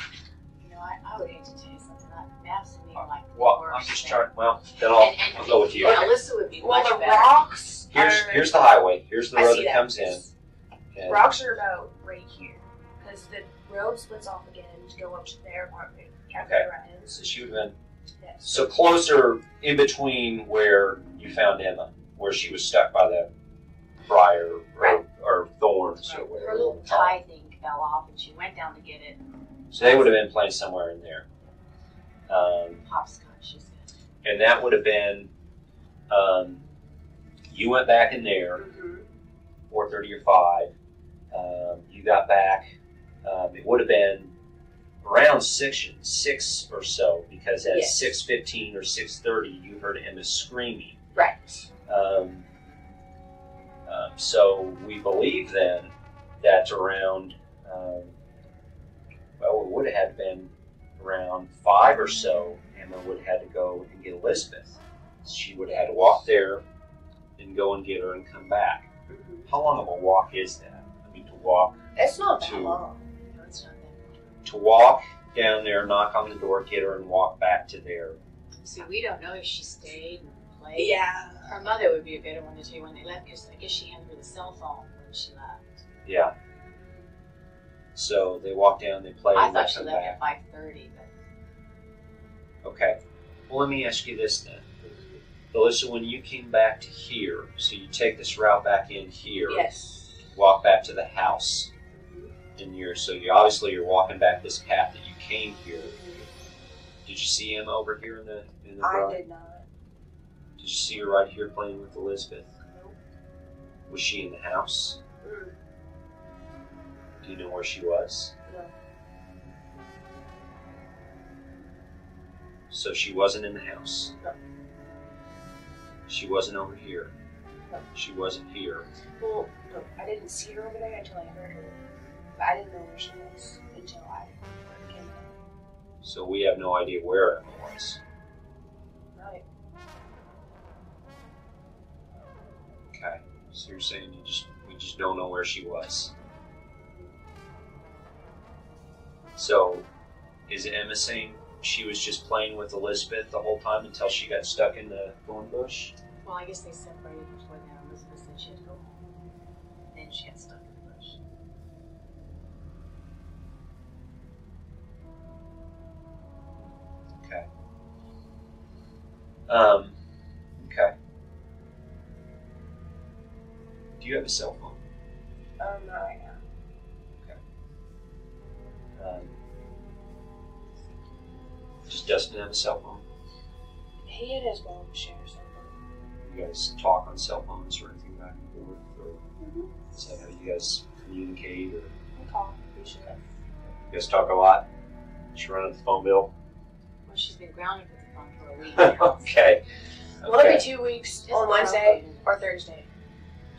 You know, I would hate to tell you something. That maps to me like the I'm just trying, well, then I'll go with you. Okay. Alyssa would be much better. Well, the rocks Here's the highway. Here's the road that comes in. And rocks are about right here, because the road splits off again to go up to their apartment. Okay. So she would have been so closer in between where you found Emma, where she was stuck by that briar or, right, or thorns or whatever. Her little tie thing fell off and she went down to get it. So they would have been playing somewhere in there. Hopscotch, she said. And that would have been, you went back in there, 4:30 or 5. You got back. It would have been around 6 or so, because at 6:15 or 6:30, you heard Emma screaming. Right. So we believe then that around, well, it would have had been around 5 or so, Emma would have had to go and get Elizabeth. She would have had to walk there and go and get her and come back. How long of a walk is that? I mean, to walk. It's not that long. To walk down there, knock on the door, get her, and walk back to there. See, we don't know if she stayed and played. Yeah. Her mother would be a better one to tell you when they left, because I guess she handed her the cell phone when she left. Yeah. So they walked down, they played, and they come back. I thought she left at 5:30, but... Okay. Well, let me ask you this, then. Alyssa, when you came back to here, so you take this route back in here. Yes. Walk back to the house. In here, so you obviously you're walking back this path that you came here. Did you see Emma over here in the road? I did not. Did you see her right here playing with Elizabeth? Nope. Was she in the house? Mm. Do you know where she was? No. So she wasn't in the house. No. She wasn't over here. No. She wasn't here. Well, no, I didn't see her over there until I heard her. I didn't know where she was until I came in. So we have no idea where Emma was. Right. Okay. So you're saying we just don't know where she was. So is Emma saying she was just playing with Elizabeth the whole time until she got stuck in the thorn bush? Well, I guess they separated before that. Elizabeth said she had to go home. Then she got stuck. Okay. Do you have a cell phone? Not right now. Okay. Does Dustin have a cell phone? He and his mom share a cell phone. You guys talk on cell phones or anything back and forth? Is that how you guys communicate? Or? We call. We should. Okay. You guys talk a lot? She run up the phone bill? Well, she's been grounded with the phone for a week now. Okay. Well, every 2 weeks, on Wednesday or Thursday.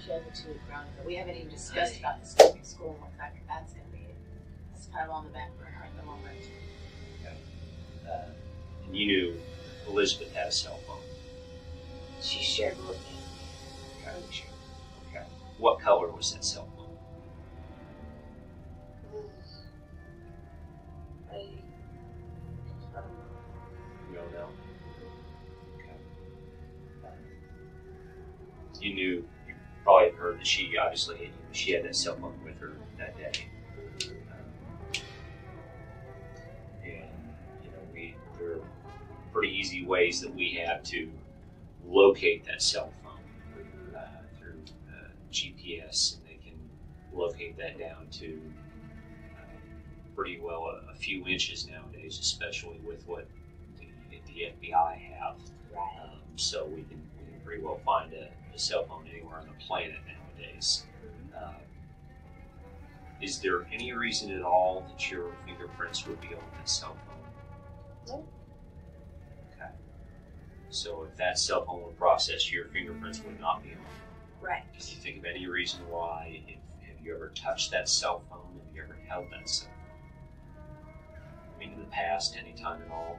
She has a 2-week grounding, but we haven't even discussed about this going to school and what factor that's going to be. That's kind of on the back burner at the moment. Okay. And you knew Elizabeth had a cell phone? She shared with me. Okay. Okay. What color was that cell phone? You don't know? Okay. You knew, you probably had heard that she obviously, she had that cell phone with her that day. And, you know, there are pretty easy ways that we have to locate that cell phone through GPS, and they can locate that down to pretty well a few inches nowadays, especially with what the FBI have. Right. So we can pretty well find a cell phone anywhere on the planet nowadays. Is there any reason at all that your fingerprints would be on that cell phone? No. Okay. So if that cell phone were processed, your fingerprints would not be on it. Right. Can you think of any reason why? Have you ever touched that cell phone? Have you ever held that cell phone? I mean, in the past, any time at all?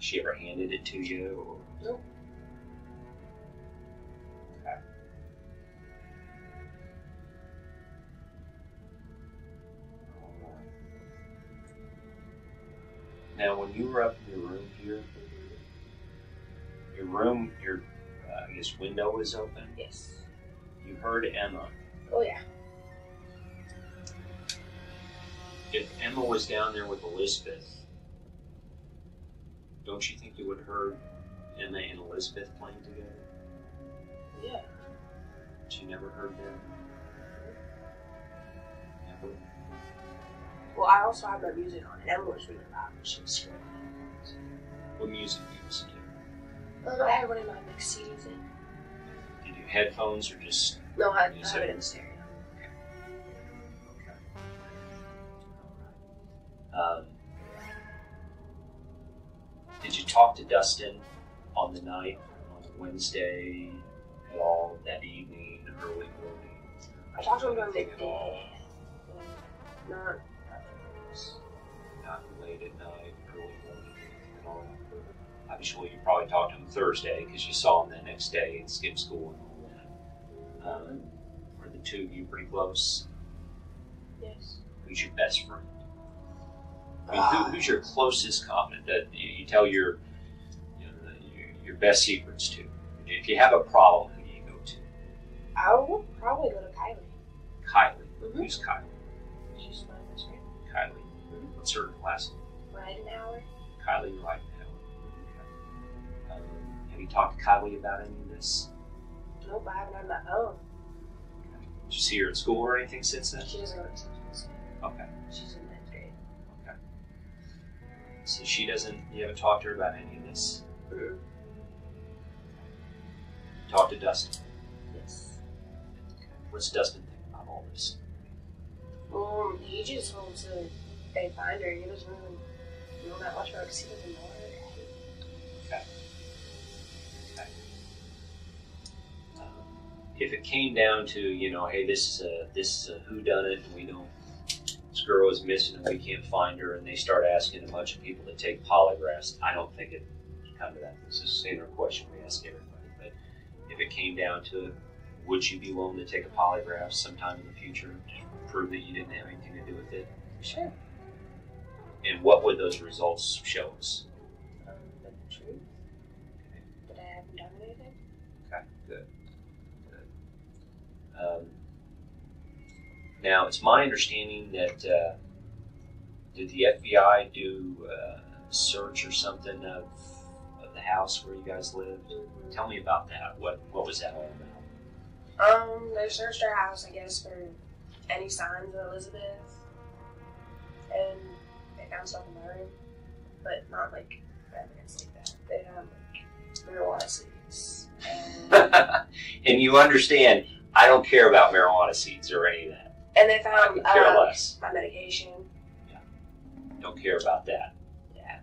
She ever handed it to you? Or? Nope. Okay. Now, when you were up in your room here, your room, your I guess window was open. Yes. You heard Emma. Oh yeah. If Emma was down there with Elizabeth, don't you think you would have heard Emma and Elizabeth playing together? Yeah. But you never heard them? Never? Well, I also had that music on, and Emma was really loud, and she was screaming. What music do you listen to? I had one of my mixed CDs in. Did you have headphones or just... No, I had it in stereo. Okay. Okay. All right. Did you talk to Dustin on the night, on Wednesday at all, that evening, early morning? I talked to him about at all. Not late at night, early morning at all. I'm sure you probably talked to him Thursday because you saw him the next day and skipped school and all that. Were the two of you pretty close? Yes. Who's your best friend? I mean, who's your closest confidant that you tell your best secrets to? If you have a problem, who do you go to? I would probably go to Kylie. Kylie? Mm-hmm. Who's Kylie? She's my best friend. Kylie. Mm-hmm. What's her last name? Rydenour. Kylie Rydenour. Okay. Have you talked to Kylie about any of this? Nope, I haven't on my own. Okay. Did you see her at school or anything since then? She doesn't go to school. Okay. She's in So she doesn't, you haven't talked to her about any of this? Mm-hmm. Talk to Dustin? Yes. Okay. What's Dustin think about all this? He just hopes that they find her. He doesn't really know that much about her because he doesn't know her. Okay. Okay. If it came down to, you know, hey, this is a whodunit and we don't, this girl is missing and we can't find her, and they start asking a bunch of people to take polygraphs, I don't think it would come to that. This is the standard question we ask everybody. But if it came down to it, would you be willing to take a polygraph sometime in the future to prove that you didn't have anything to do with it? Sure. And what would those results show us? The truth. Okay. That I haven't done anything. Okay, good. Good. Now, it's my understanding that did the FBI do a search or something of the house where you guys lived? Mm-hmm. Tell me about that. What was that all about? They searched our house, I guess, for any signs of Elizabeth, and they found stuff in my room, but not like evidence like that. They found like marijuana seeds. And you understand, I don't care about marijuana seeds or any of that. And they found my medication. Yeah. Don't care about that. Yeah.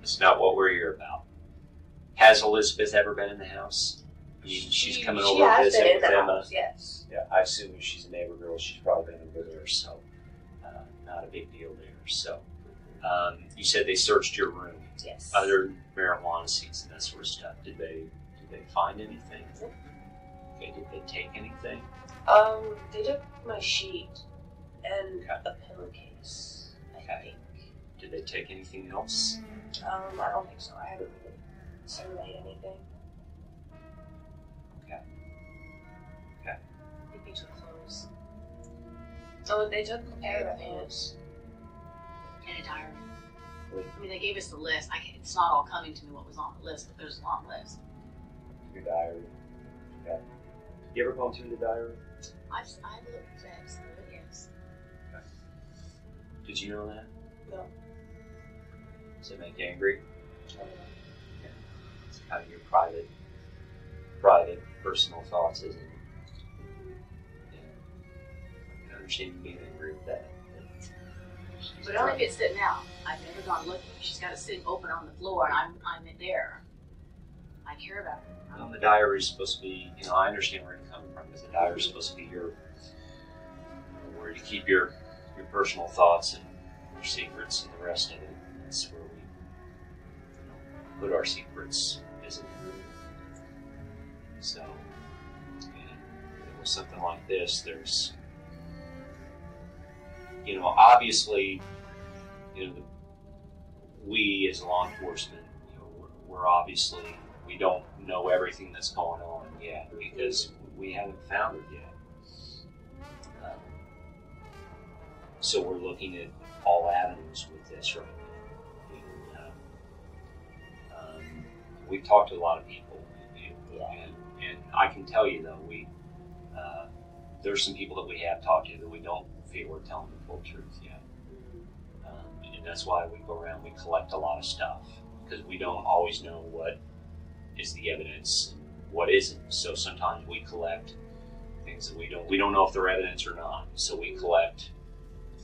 That's not what we're here about. Has Elizabeth ever been in the house? I mean, she's coming over to visit with Emma. Yes. Yeah, I assume she's a neighbor girl. She's probably been with her, so not a big deal there. So you said they searched your room. Yes. Other marijuana seeds and that sort of stuff. Did they find anything? Okay. Did they take anything? They took my sheet and a pillowcase, I think. Did they take anything else? I don't think so. I haven't really surveyed anything. Okay. Okay. I think they took clothes. Oh, they took a pair of pants. And a tire. I mean, they gave us the list. It's not all coming to me what was on the list, but there's a long list. Your diary. Okay. You ever gone through the diary? I've looked at some of it, yes. Okay. Did you know that? No. Does it make you angry? No. Okay. It's kind of your private, personal thoughts, isn't it? Yeah. I can understand you being angry with that. But only if it's sitting out. I've never gone looking. She's got it sitting open on the floor, and I'm in there. I care about her. The diary is supposed to be, you know, I understand where you're coming from, because the diary is supposed to be your, where you keep your personal thoughts and your secrets and the rest of it. That's where we, you know, put our secrets, isn't it? So, and with something like this, there's, you know, obviously, you know, we as law enforcement, you know, we're obviously, we don't know everything that's going on yet because we haven't found it yet. So we're looking at all avenues with this right now. And, we've talked to a lot of people, and I can tell you though, there's some people that we have talked to that we don't feel we're telling the full truth yet. And that's why we go around, we collect a lot of stuff, because we don't always know what is the evidence and what isn't. So sometimes we collect things that we don't know if they're evidence or not. So we collect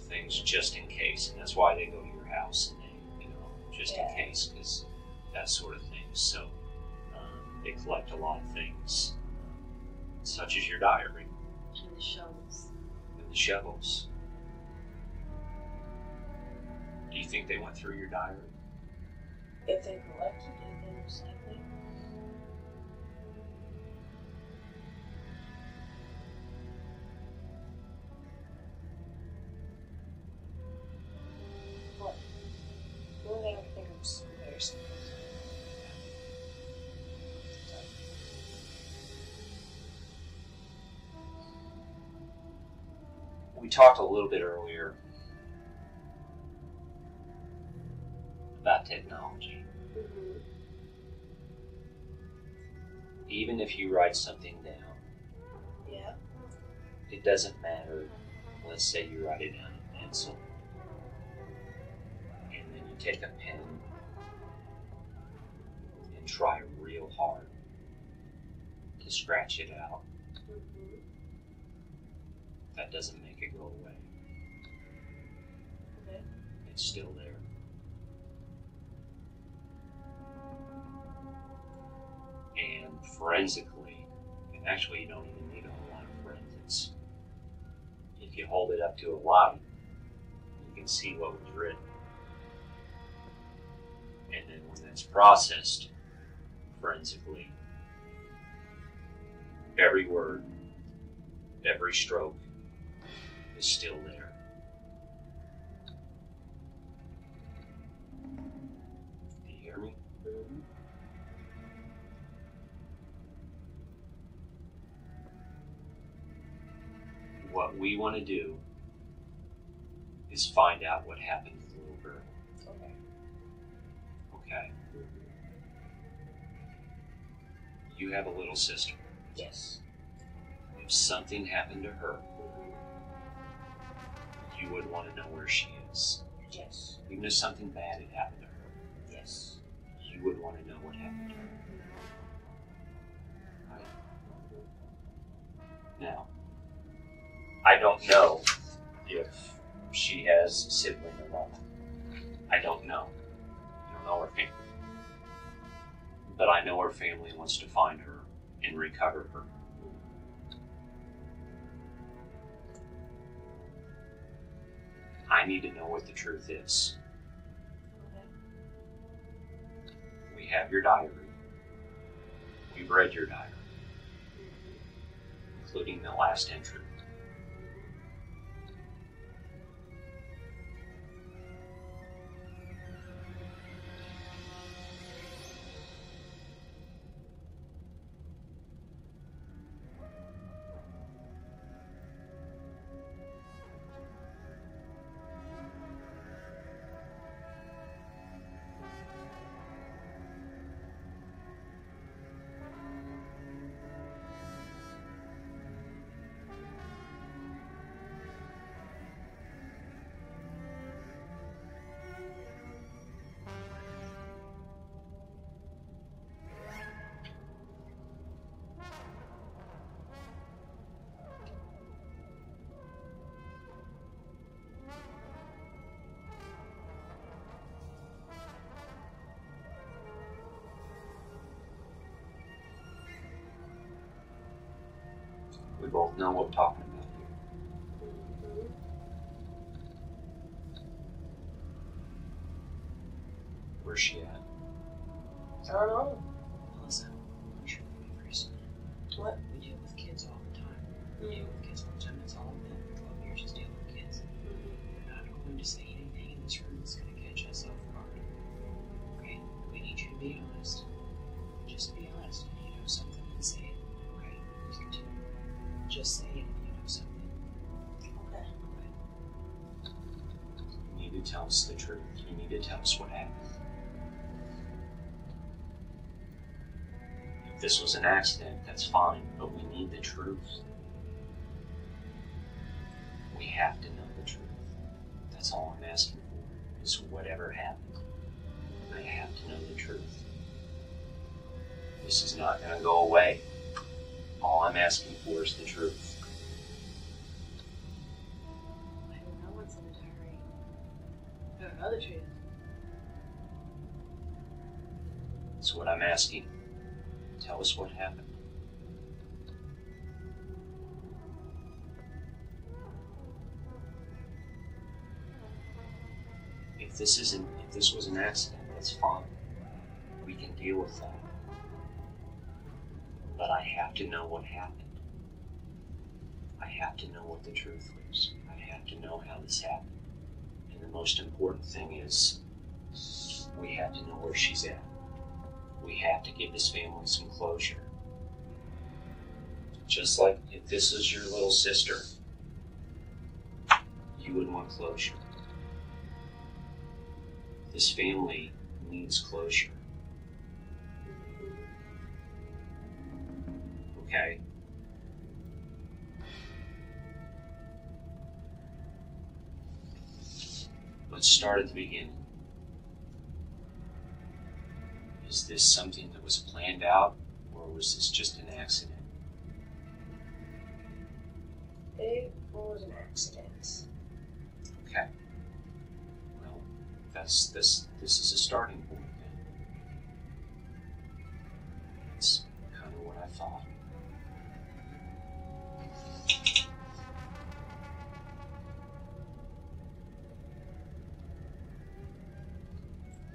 things just in case, and that's why they go to your house and they, you know, just in case, because that sort of thing. So they collect a lot of things, such as your diary. And the shovels. And the shovels. Do you think they went through your diary? If they collected it, then most likely. What? Well, they don't think I'm so embarrassing. We talked a little bit earlier about technology. Mm-hmm. Even if you write something down, it doesn't matter. Let's say you write it down in pencil, and then you take a pen and try real hard to scratch it out. Mm-hmm. That doesn't make it go away. Okay. It's still there. And forensically, and actually you don't even need a whole lot of forensics. If you hold it up to a light, you can see what was written. And then when that's processed forensically, every word, every stroke is still there. Do you hear me? what we want to do is find out what happened to the little girl. Okay. Okay. You have a little sister. Yes. If something happened to her, you would want to know where she is. Yes. Even if something bad had happened to her. Yes. You would want to know what happened to her. Right. Now, I don't know if she has a sibling or not. I don't know. I don't know her family. But I know her family wants to find her and recover her. I need to know what the truth is. Okay. We have your diary. We've read your diary, including the last entry. We both know what we're talking about here. Where's she at? I don't know. Alyssa, I'm sure we have reason. What? We deal with kids all the time. We deal with kids all the time. That's all I've done for 12 years is deal with kids. We're not going to say anything in this room that's going to catch us off guard. Okay? We need you to be honest. Just be honest. If you know something, then say it. Okay? Just continue. Just say it if you know something. Okay. Right. You need to tell us the truth. You need to tell us what happened. If this was an accident, that's fine, but we need the truth. We have to know the truth. That's all I'm asking for, is whatever happened. I have to know the truth. This is not going to go away. All I'm asking for is the truth. I don't know what's in the diary. I don't know the truth. That's what I'm asking. Tell us what happened. If this was an accident, that's fine. We can deal with that. But I have to know what happened. I have to know what the truth was. I have to know how this happened. And the most important thing is, we have to know where she's at. We have to give this family some closure. Just like if this is your little sister, you would want closure. This family needs closure. Okay. Let's start at the beginning. Is this something that was planned out, or was this just an accident? It was an accident. Okay. Well, that's this is a starting point then. That's kind of what I thought.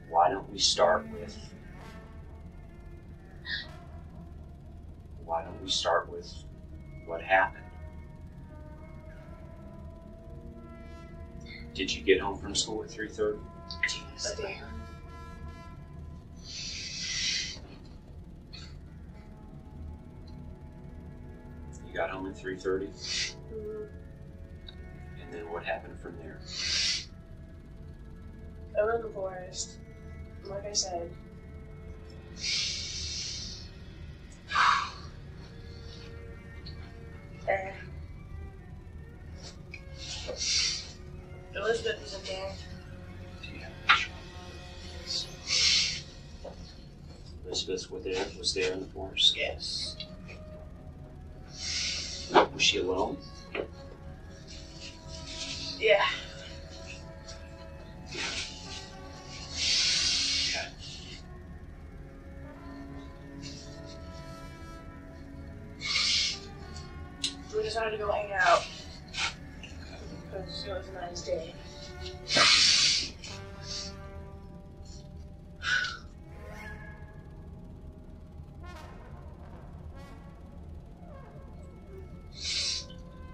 Why don't we start with, what happened? Did you get home from school at 3:30? Jesus, damn. You got home at 3:30? then what happened from there? Over in the forest, like I said. Elizabeth was in there. Elizabeth was there in the forest? Yes. Was she alone? Yeah. We decided to go hang out because it was a nice day.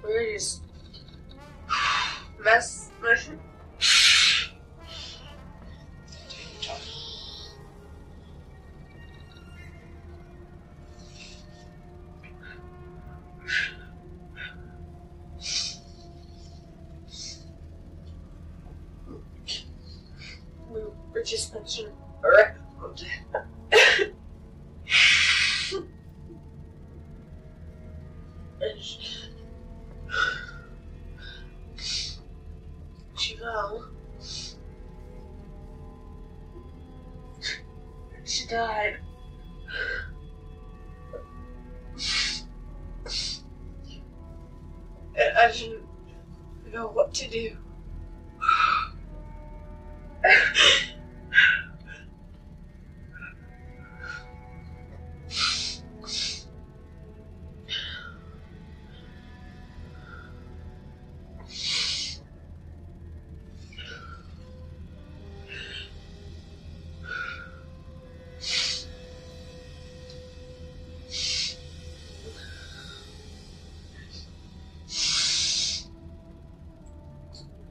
We were just messing. I didn't know what to do.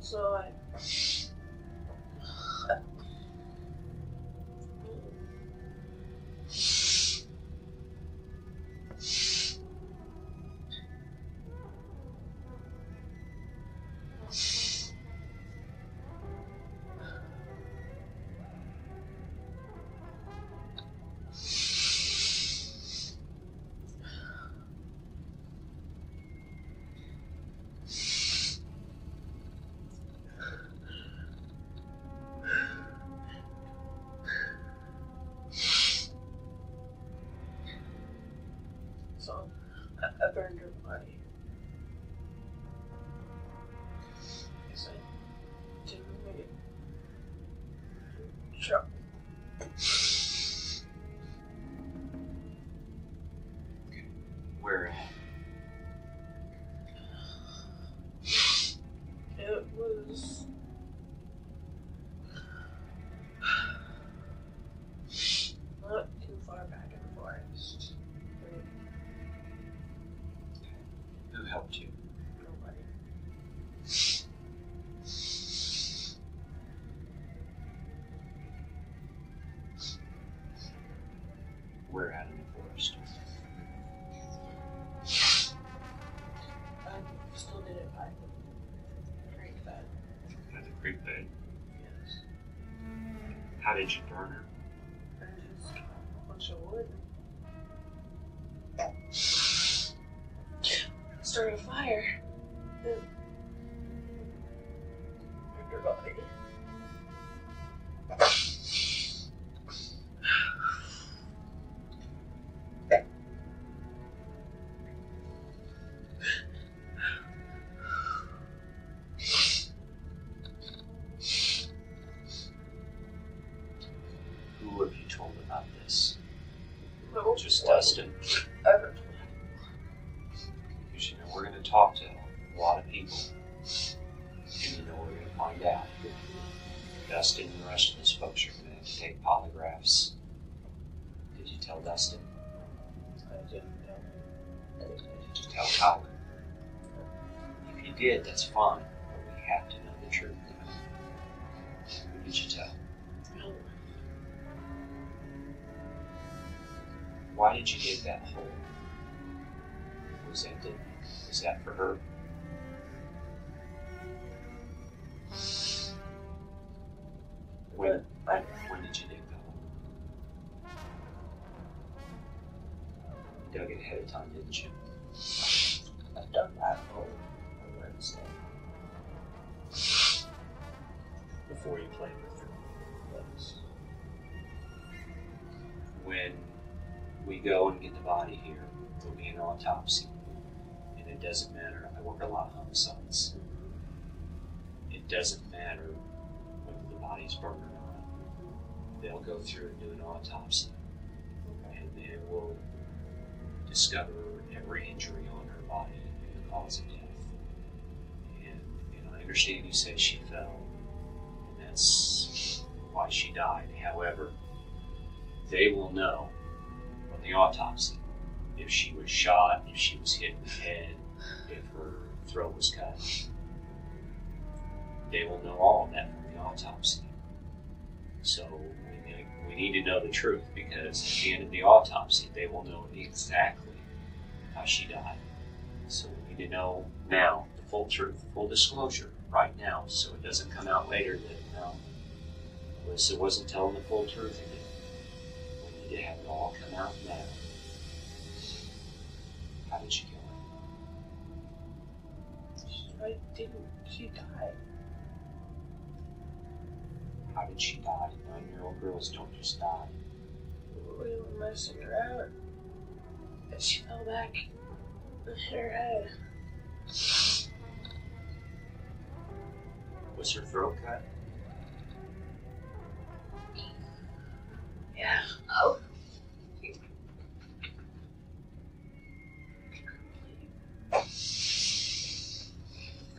So I burned her body. Because I didn't make it. Sure. Okay. Where at? It was... not too far back in the forest. Who helped you? Nobody. We're out in the forest. I still did it by the creek bed. By the creek bed? Yes. How did you burn her? I just a bunch of wood. Started a fire. And her body. Who have you told about this? No. Just Dustin. We're going to talk to a lot of people, and we're going to find out. Dustin and the rest of his folks are going to have to take polygraphs. Did you tell Dustin? I didn't tell him. Did you tell Kylie? If you did, that's fine, but we have to know the truth now. Who did you tell? No. Why did you dig that hole? Was that for her? But when did you dig the hole? You dug it ahead of time, didn't you? I dug that hole on Wednesday. Before you played with her. Yes. When we go and get the body here, there'll be an autopsy. And it doesn't matter. I work a lot of homicides. It doesn't matter whether the body's burned or not. They'll go through and do an autopsy. And then we'll discover every injury on her body and the cause of death. And I understand you say she fell. And that's why she died. However, they will know on the autopsy if she was shot, if she was hit in the head, if her throat was cut. They will know all of that from the autopsy. So we need to know the truth, because at the end of the autopsy, they will know exactly how she died. So we need to know now the full truth, full disclosure right now, so it doesn't come out later that, Alyssa wasn't telling the full truth again. We need to have it all come out now. How did she kill him? I didn't. She died. How did she die? 9-year-old girls don't just die. We were messing her out, and she fell back and hit her head. Was her throat cut? Yeah. Oh.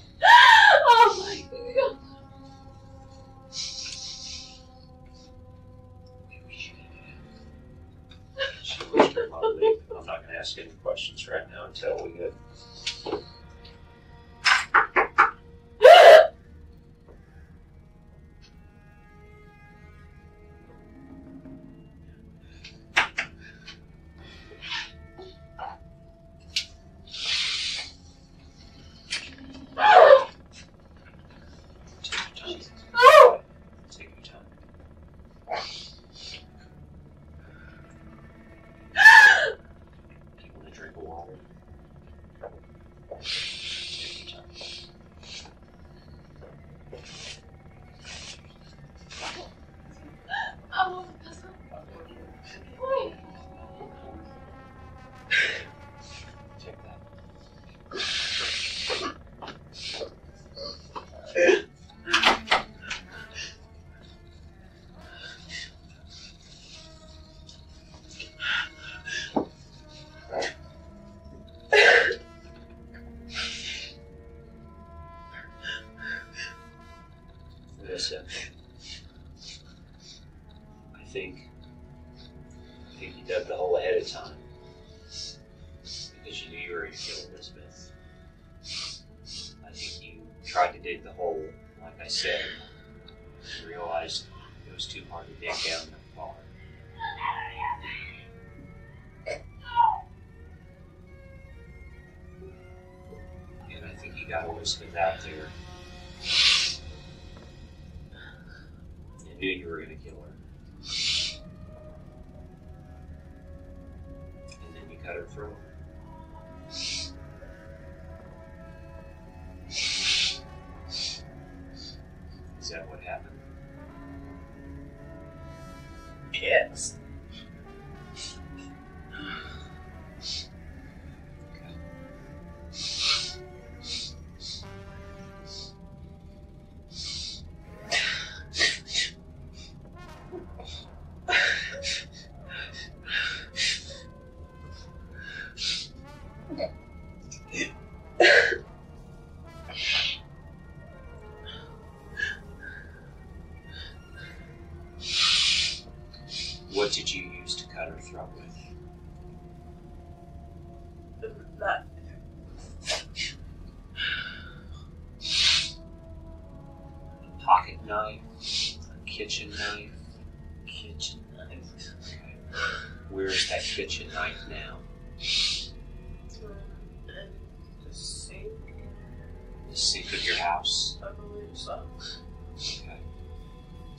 Oh my God. She was her mom. I'm not going to ask any questions right now until we get. I think you dug the hole ahead of time because you knew you were going to kill Elizabeth. I think you tried to dig the hole, like I said, and realized it was too hard to dig down that far. And I think you got Elizabeth out there. You knew you were going to kill her. Cut her throat. Is that what happened? Yes.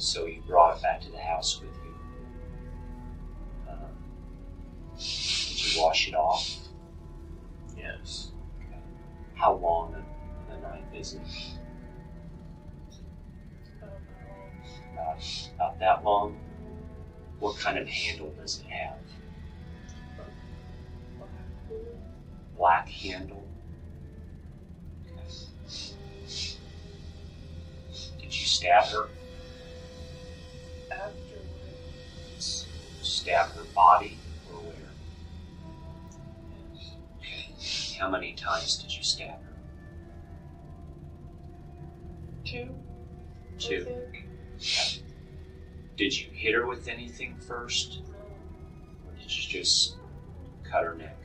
so you brought it back to the house with you. Did you wash it off? Yes. Okay. How long the night visit? About that long. What kind of handle does it have? Black handle. Okay. Did you stab her? Afterwards. Stab her body or where? Okay. How many times did you stab her? Two. Okay. Did you hit her with anything first? Or did you just cut her neck?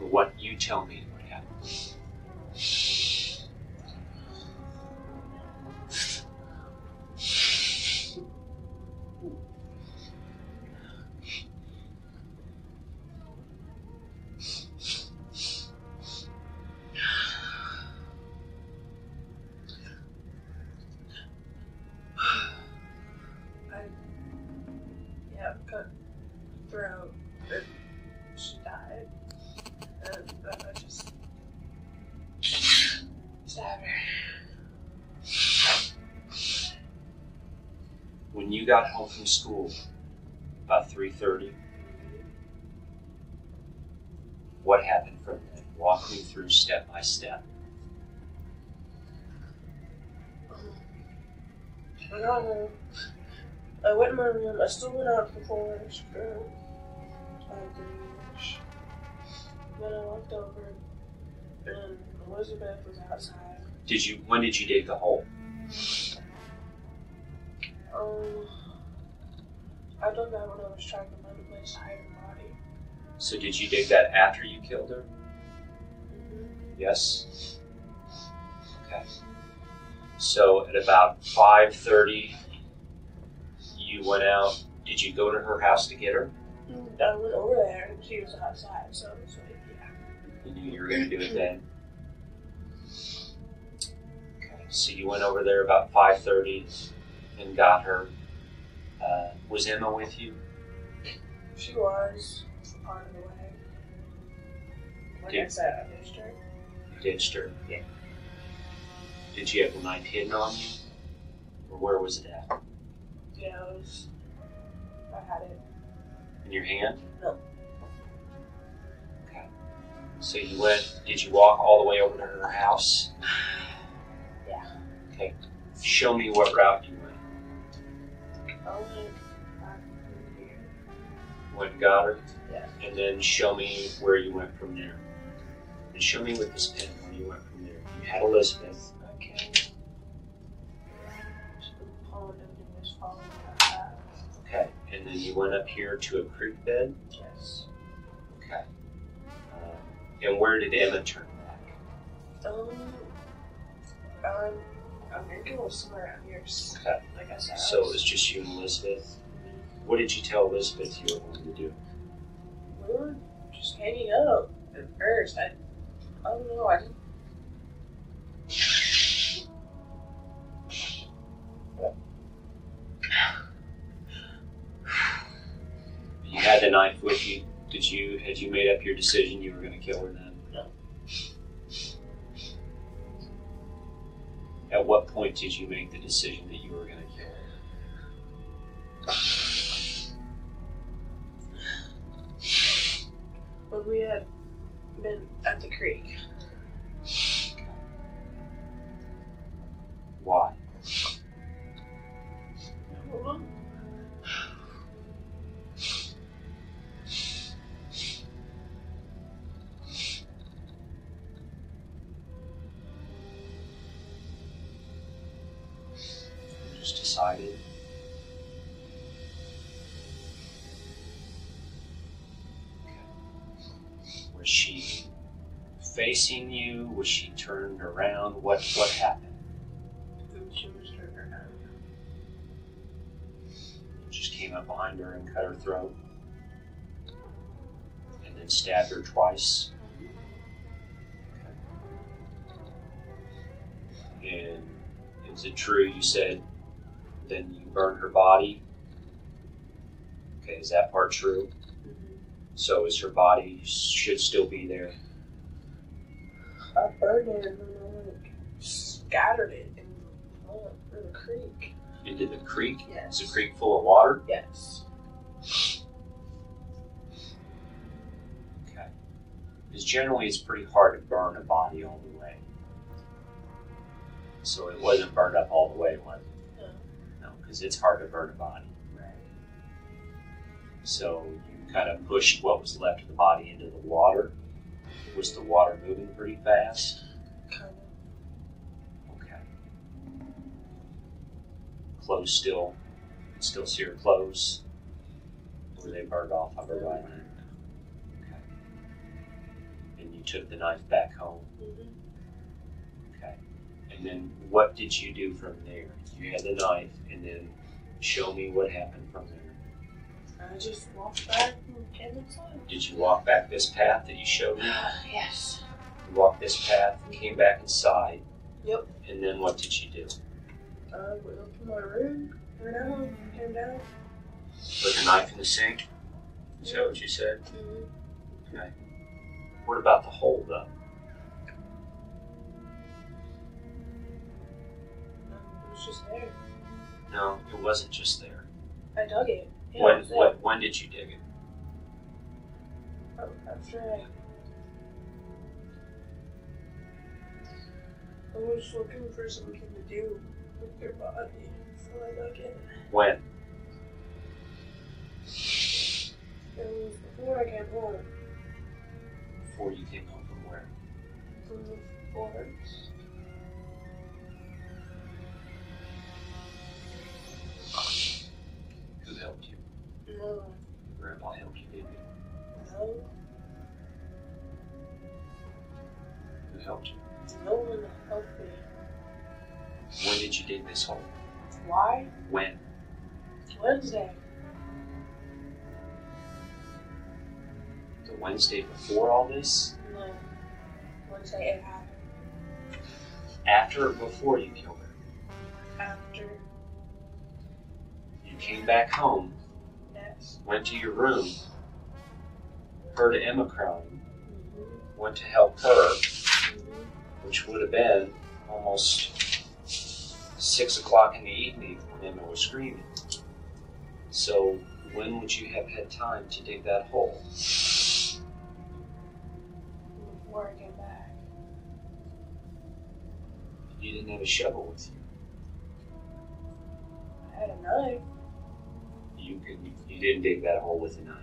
Or what you tell me what happened. Got home from school about 3:30. What happened from then? Walk me through step by step. I don't know. I went in my room. I still went out before I screwed. Then I walked over, and Elizabeth was outside. When did you dig the hole? I done that when I was trying to find a place to hide her body. So did you dig that after you killed her? Mm-hmm. Yes. Okay. So at about 5:30, you went out. Did you go to her house to get her? Mm-hmm. I went over there and she was outside, so I was like, yeah. You knew you were going to do it then? Okay. So you went over there about 5:30. And got her. Was Emma with you? She was for part of the way. I ditched her. You ditched her? Yeah. Did you have the knife hidden on you? Or where was it at? Yeah, I had it. In your hand? No. Okay. So you did you walk all the way over to her house? Yeah. Okay. Show me what route you went. Went and got her? Yeah. And then show me where you went from there. And show me with this pen where you went from there. You had Elizabeth. Okay. Okay. And then you went up here to a creek bed? Yes. Okay. And where did Emma turn back? I'm going to go somewhere around here. Okay. Like I said. So it was just you and Elizabeth. Mm-hmm. What did you tell Elizabeth you were going to do? We were just hanging out at first. I don't know. I didn't. You had the knife with you. Had you made up your decision you were going to kill her then? No. At what point did you make the decision that you were going to kill her? When we had been at the creek. Why? I don't know. Decided. Okay. Was she facing you? Was she turned around? What happened? She was turned around. You just came up behind her and cut her throat, and then stabbed her twice. Okay. And is it true you said then you burn her body. Okay, is that part true? Mm-hmm. So is her body should still be there? I burned it and then I like scattered it in the creek. Into the creek? Yes. Is the creek full of water? Yes. Okay. Because generally it's pretty hard to burn a body all the way. So it wasn't burned up all the way, was it? No. No, because it's hard to burn a body. Right. So you kind of pushed what was left of the body into the water. Was the water moving pretty fast? Kind of. Okay. Clothes still? Still see her clothes? Were they burned off of her body? Okay. And you took the knife back home? Mm-hmm. Okay. And then what did you do from there? You had the knife, and then show me what happened from there. I just walked back and came inside. Did you walk back this path that you showed me? Yes. You walked this path and came back inside. Yep. And then what did you do? I went up to my room, went out, came down. Put the knife in the sink? Is that what you said? Mm-hmm. Okay. What about the hold up? No, it was just there. No, it wasn't just there. I dug it. Yeah, when did you dig it? Oh, after I was looking for something to do with your body, so I dug it. When? It was before I came home. Before you came home from where? From the forest. Who helped you? No. Grandpa helped you, didn't he? No. Who helped you? No one helped me. When did you dig this hole? Why? When? Wednesday. The Wednesday before all this? No. Wednesday it happened. After or before you killed her? After. You came back home. Went to your room, heard Emma crying, mm-hmm. went to help her, mm-hmm. which would have been almost 6 o'clock in the evening when Emma was screaming. So when would you have had time to dig that hole? Before I came back. You didn't have a shovel with you. I had a knife. You didn't dig that hole with a knife.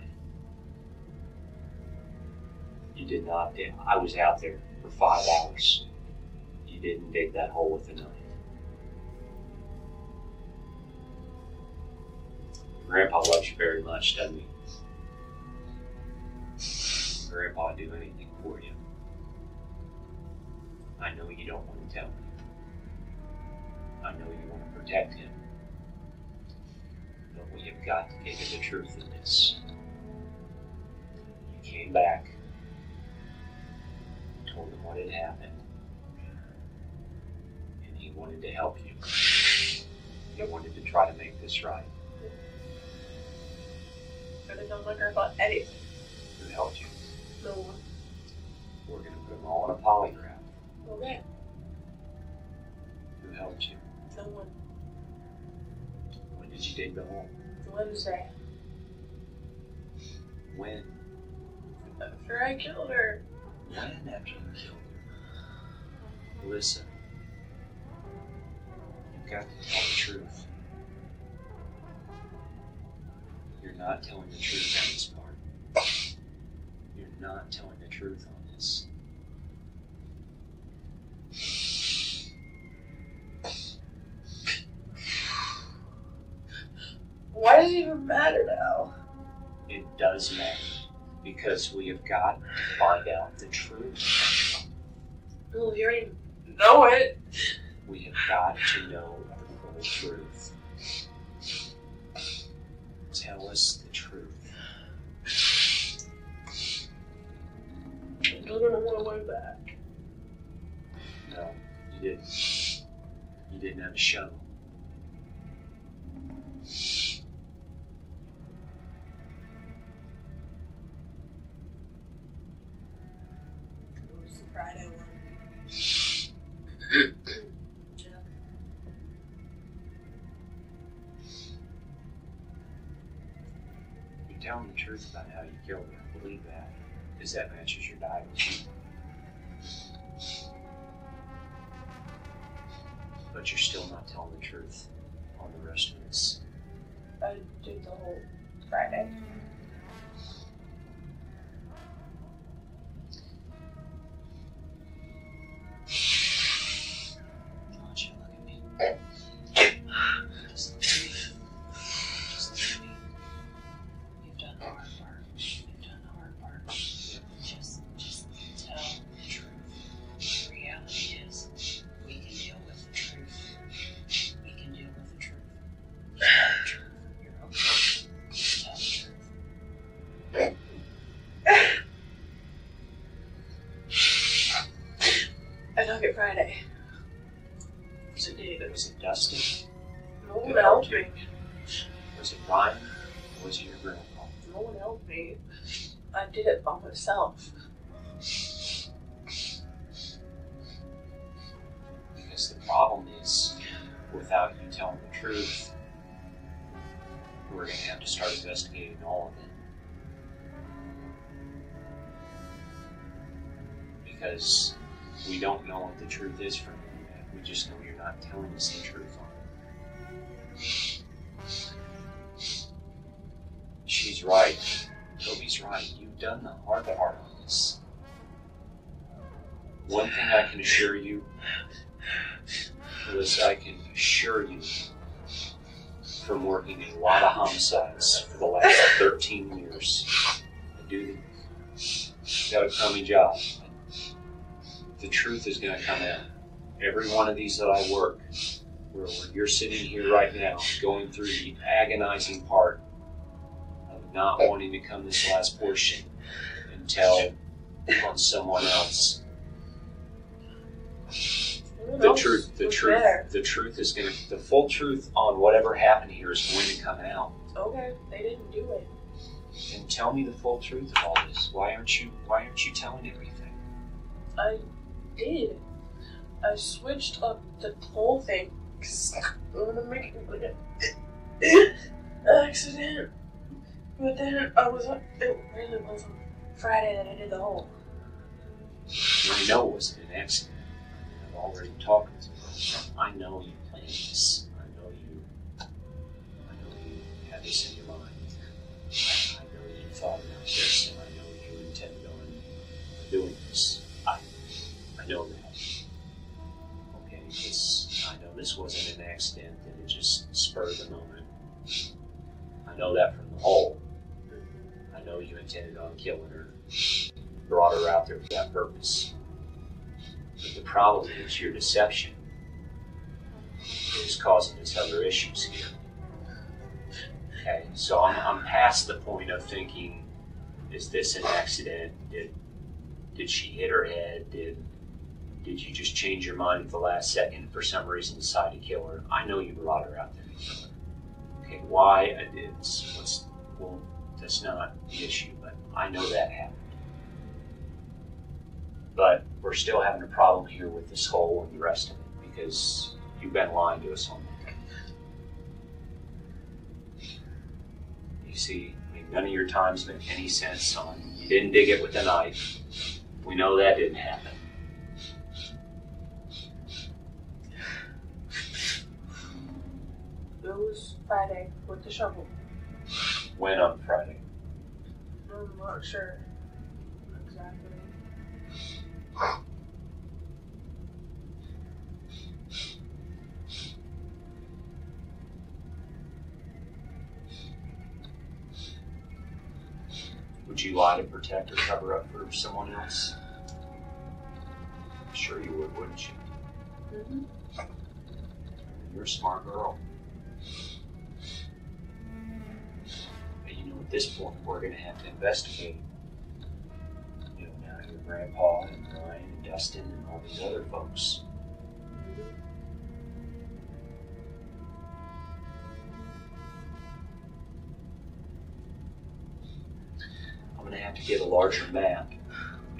You did not dig. I was out there for 5 hours. You didn't dig that hole with a knife. Grandpa loves you very much, doesn't he? Grandpa would do anything for you. I know you don't want to tell me. I know you want to protect him. But we have got to get to the truth in this. You came back, told him what had happened, and he wanted to help you. He wanted to try to make this right. I did not wonder about anything. Who helped you? No one. We're going to put them all on a polygraph. Okay. Who helped you? No one. Did you dig the hole? Wednesday. When? After I killed her. When after you killed her? Listen. You've got to tell the truth. You're not telling the truth on this part. You're not telling the truth on this. Why does it even matter now? It does matter, because we have got to find out the truth. Well, you already know it. We have got to know the full truth. Tell us the truth. I'm not gonna want to go back. No, you didn't. You didn't have a shovel. tell me the truth about how you killed me, I believe that, because that matches your diagnosis. But you're still not telling the truth on the rest of this. I did the whole Friday. Friday. Was it David? Was it Dustin? No one helped me. Was it Ryan? Or was it your grandpa? No one helped me. I did it by myself. Because the problem is, without you telling the truth, we're going to have to start investigating all of it. Because we don't know what the truth is from you yet. We just know you're not telling us the truth on it. She's right. Toby's right. You've done the hard part on this. One thing I can assure you, Alyssa, I can assure you from working a lot of homicides for the last 13 years. I do that crummy job. The truth is going to come out. Every one of these that I work, where you're sitting here right now, going through the agonizing part of not wanting to come this last portion and tell on someone else. The truth is going to, the full truth on whatever happened here is going to come out. Okay, they didn't do it. And tell me the full truth of all this. Why aren't you telling everything? I did. I switched up the whole thing because I'm gonna make it like an accident. But then it really was on Friday that I did the whole. I know it wasn't an accident. I've already talked to you. I know you planned this. I know you had this in your mind. I know you thought about this, and I know you intended on doing this. I know that. Okay, I know this wasn't an accident, and it just spurred the moment. I know that from the whole. I know you intended on killing her. Brought her out there for that purpose. But the problem is your deception is causing us other issues here. Okay, so I'm past the point of thinking, is this an accident? Did she hit her head? Did you just change your mind at the last second and for some reason decide to kill her? I know you brought her out there to kill her. Okay, why I did, well, that's not the issue, but I know that happened. But we're still having a problem here with this whole and the rest of it because you've been lying to us on that. You see, I mean, none of your time's made any sense on, you didn't dig it with a knife. We know that didn't happen. It was Friday with the shovel. When on Friday? I'm not sure exactly. Would you lie to protect or cover up for someone else? I'm sure you would, wouldn't you? Mm-hmm. You're a smart girl. At this point, we're going to have to investigate. You know, now your grandpa and Ryan and Dustin and all these other folks. I'm going to have to get a larger map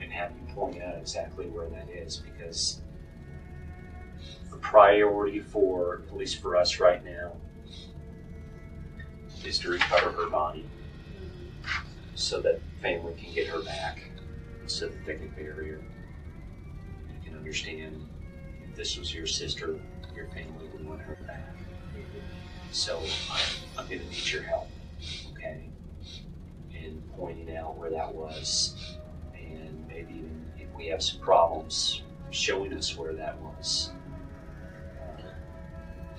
and have you point out exactly where that is, because the priority for, at least for us right now, is to recover her body. so that family can get her back, so that they can bury her. You can understand, if this was your sister, your family would want her back. So I'm going to need your help, okay? In pointing out where that was, and maybe even if we have some problems, showing us where that was.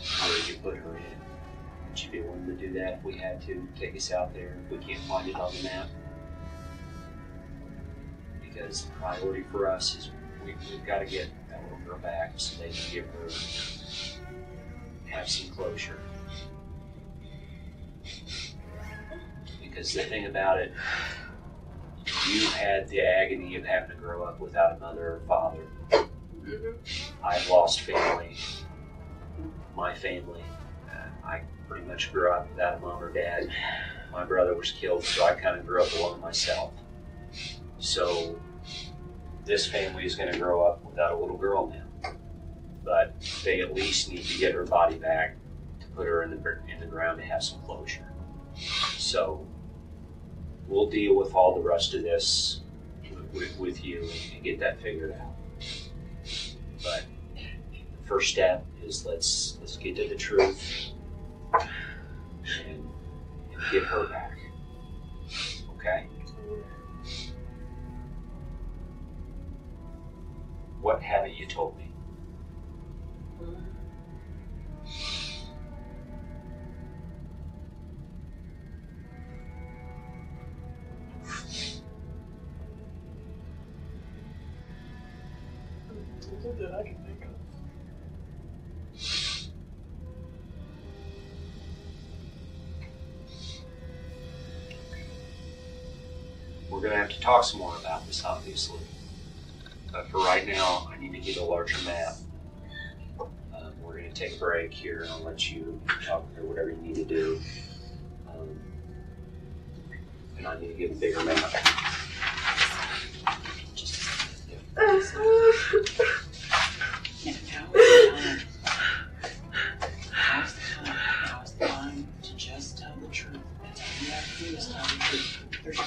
How did you put her in? Would you be willing to do that if we had to? Take us out there if we can't find it on the map? Because the priority for us is we've got to get that little girl back so they can give her, have some closure. Because the thing about it, you had the agony of having to grow up without a mother or father. I've lost family. My family. I pretty much grew up without a mom or dad. My brother was killed, so I kind of grew up alone myself. So this family is going to grow up without a little girl now. But they at least need to get her body back to put her in the ground to have some closure. So we'll deal with all the rest of this with you and get that figured out. But the first step is let's get to the truth and get her back. Okay? What haven't you told me? That I can think of. We're going to have to talk some more about this, obviously. But for right now, I need to get a larger map. We're going to take a break here, and I'll let you talk or whatever you need to do. And I need to get a bigger map. There's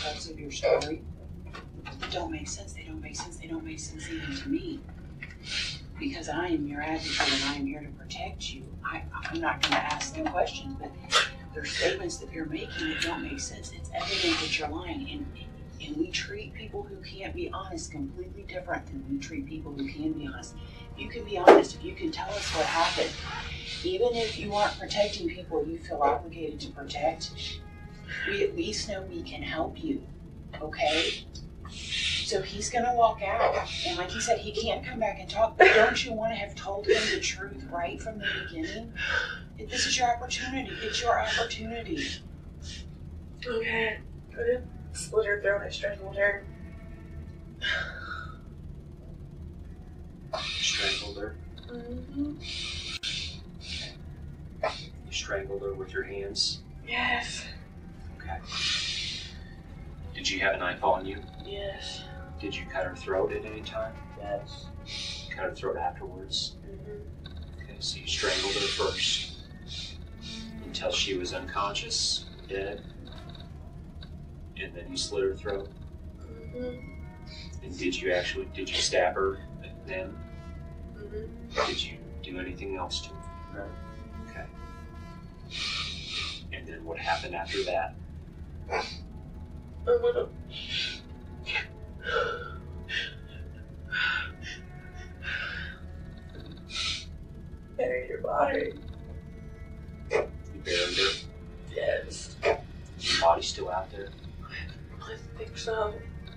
parts of your story that don't make sense. They don't make sense. They don't make sense even to me. Because I am your advocate and I am here to protect you. I'm not going to ask them questions, but there's statements that you're making that don't make sense. It's evident that you're lying. And we treat people who can't be honest completely different than we treat people who can be honest. If you can be honest, if you can tell us what happened, even if you aren't protecting people you feel obligated to protect, we at least know we can help you, okay? So he's going to walk out, and like he said, he can't come back and talk, but don't you want to have told him the truth right from the beginning? This is your opportunity. It's your opportunity. Okay. Split her throat and strangled her. You strangled her? Mm-hmm. Okay. You strangled her with your hands? Yes. Okay. Did you have a knife on you? Yes. Did you cut her throat at any time? Yes. You cut her throat afterwards? Mm-hmm. Okay, so you strangled her first until she was unconscious, dead, and then you slit her throat? Mm-hmm. And did you stab her then? Mm-hmm. Did you do anything else to her? No. And then what happened after that? Buried your body. You buried her? Yes. Is your body still out there? I think so.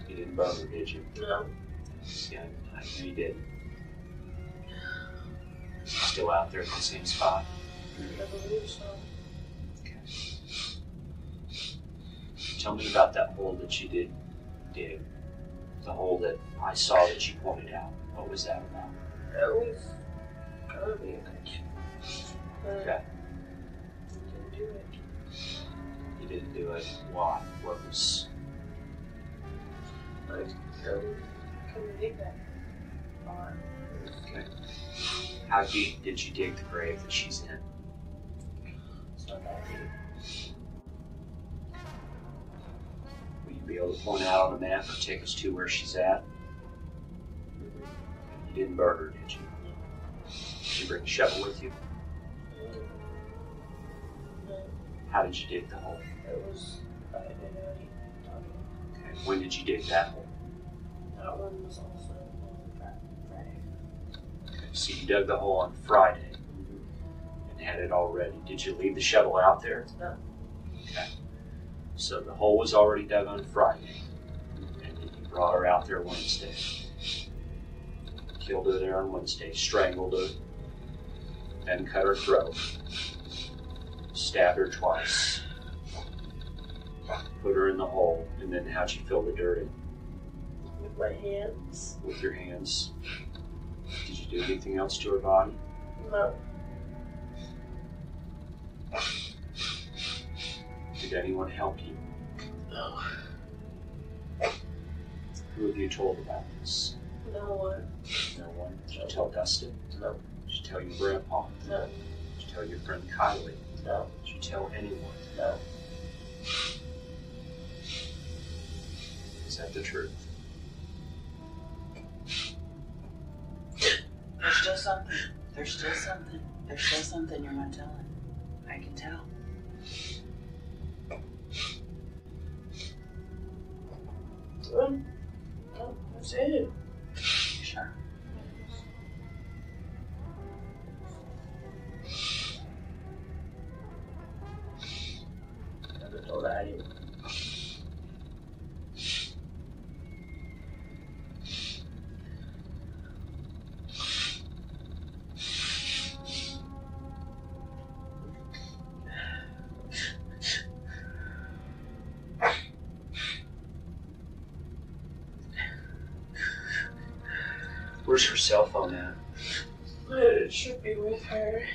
You didn't burn her, did you? No. Yeah, I knew you didn't. She's still out there in the same spot? I believe so. Tell me about that hole that you did dig. The hole that I saw that you pointed out. What was that about? That was probably a connection. Okay. You didn't do it. You didn't do it. Why? What was... I couldn't dig that far. Okay. How deep did you dig the grave that she's in? It's not that deep. be able to point out on the map or take us to where she's at. You didn't burn her, did you? Did you bring the shovel with you? How did you dig the hole? It was about an hour. Okay. When did you dig that hole? That one was also on Friday. Okay. So you dug the hole on Friday. Had it already. Did you leave the shovel out there? No. Okay. So the hole was already dug on Friday, and then you brought her out there Wednesday. Killed her there on Wednesday, strangled her, then cut her throat, stabbed her twice, put her in the hole, and then how'd you fill the dirt in? With my hands. With your hands. Did you do anything else to her body? No. Did anyone help you? No. Who have you told about this? No one. No one? Did you tell Dustin? No. Did you tell your grandpa? No. Did you tell your friend Kylie? No. Did you tell anyone? No. Is that the truth? There's still something. There's still something. There's still something you're not telling. I can tell. That's it. Sure. I never told anyone. Where's her cell phone at? It should be with her.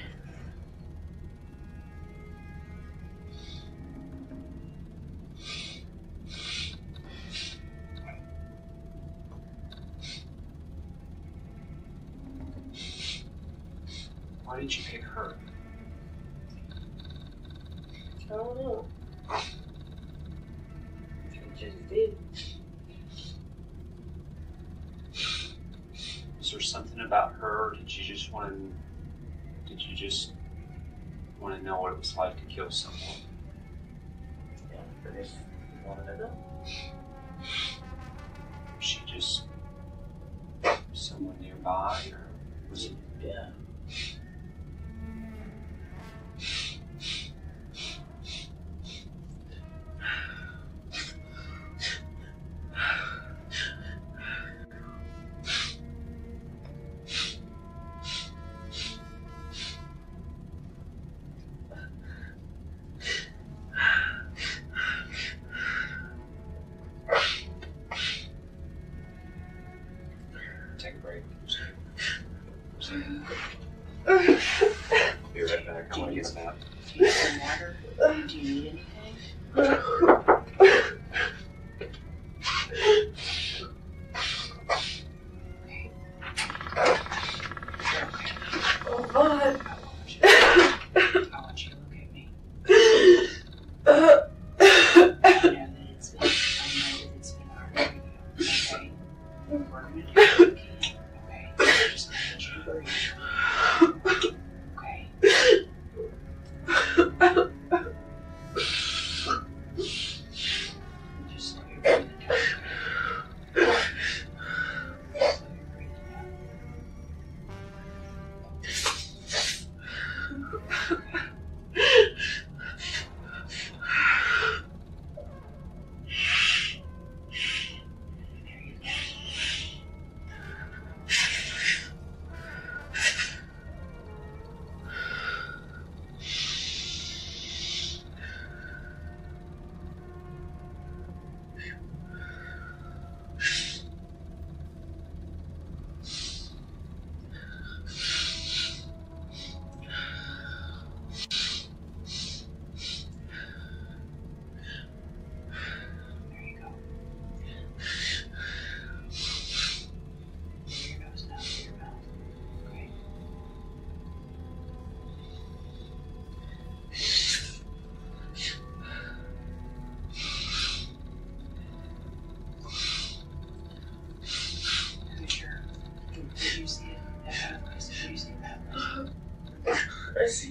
Why did you pick her? I don't know. I just did. Was there something about her, or did you just want to know what it was like to kill someone? Yeah, I just wanted to know. Was she just someone nearby, or was it? Yeah.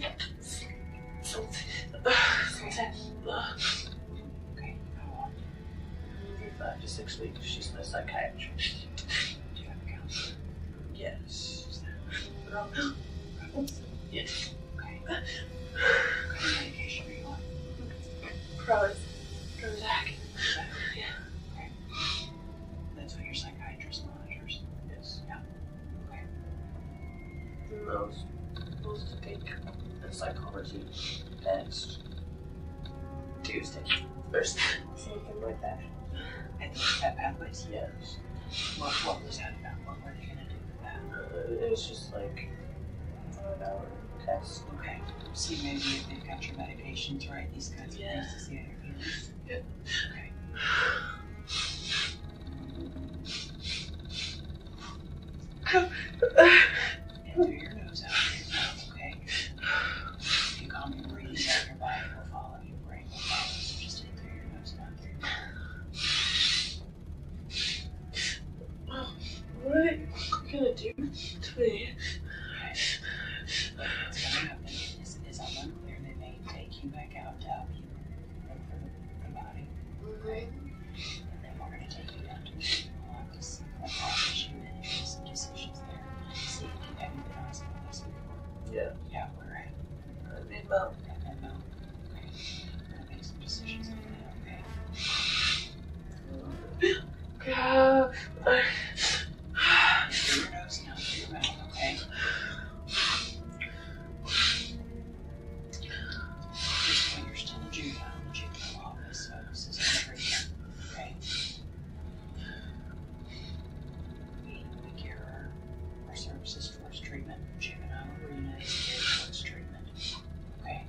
Okay, go on. Move back to 6 weeks. She's no psychiatrist. Do you have a counsellor? Yes. Is there a counsellor? Yes. Okay. What medication are you on? Prozac. Yeah. Okay. That's what your psychiatrist monitors. Yes. Yeah. Okay. Most to take the psychology next. Tuesday. Thursday. Something like that. And the step pathways? Yes. What was that about? What were they gonna do with that? It was just like an hour test. Okay. See, maybe if they've got your medications right, these kinds of things to see how you're feeling. Yeah. Okay. And through your nose out of your mouth, okay? If you calm your breathing out your body, will follow you. What are you gonna do to me? Right. What's gonna happen is I'm unclear. They may take you back out to help you for the body. Right? And then we're gonna take you down to the funeral office. I'll process you and make some decisions there. See, have you been on some of this before? Yeah. Yeah, we're at. I've been well. I've been well. Okay. We're gonna make some decisions on that, okay? God. Your nose now to your mouth, okay? At this point, you're still in the juvenile office, so this is not right here, okay? We care our services towards treatment, juvenile arena is towards treatment, okay?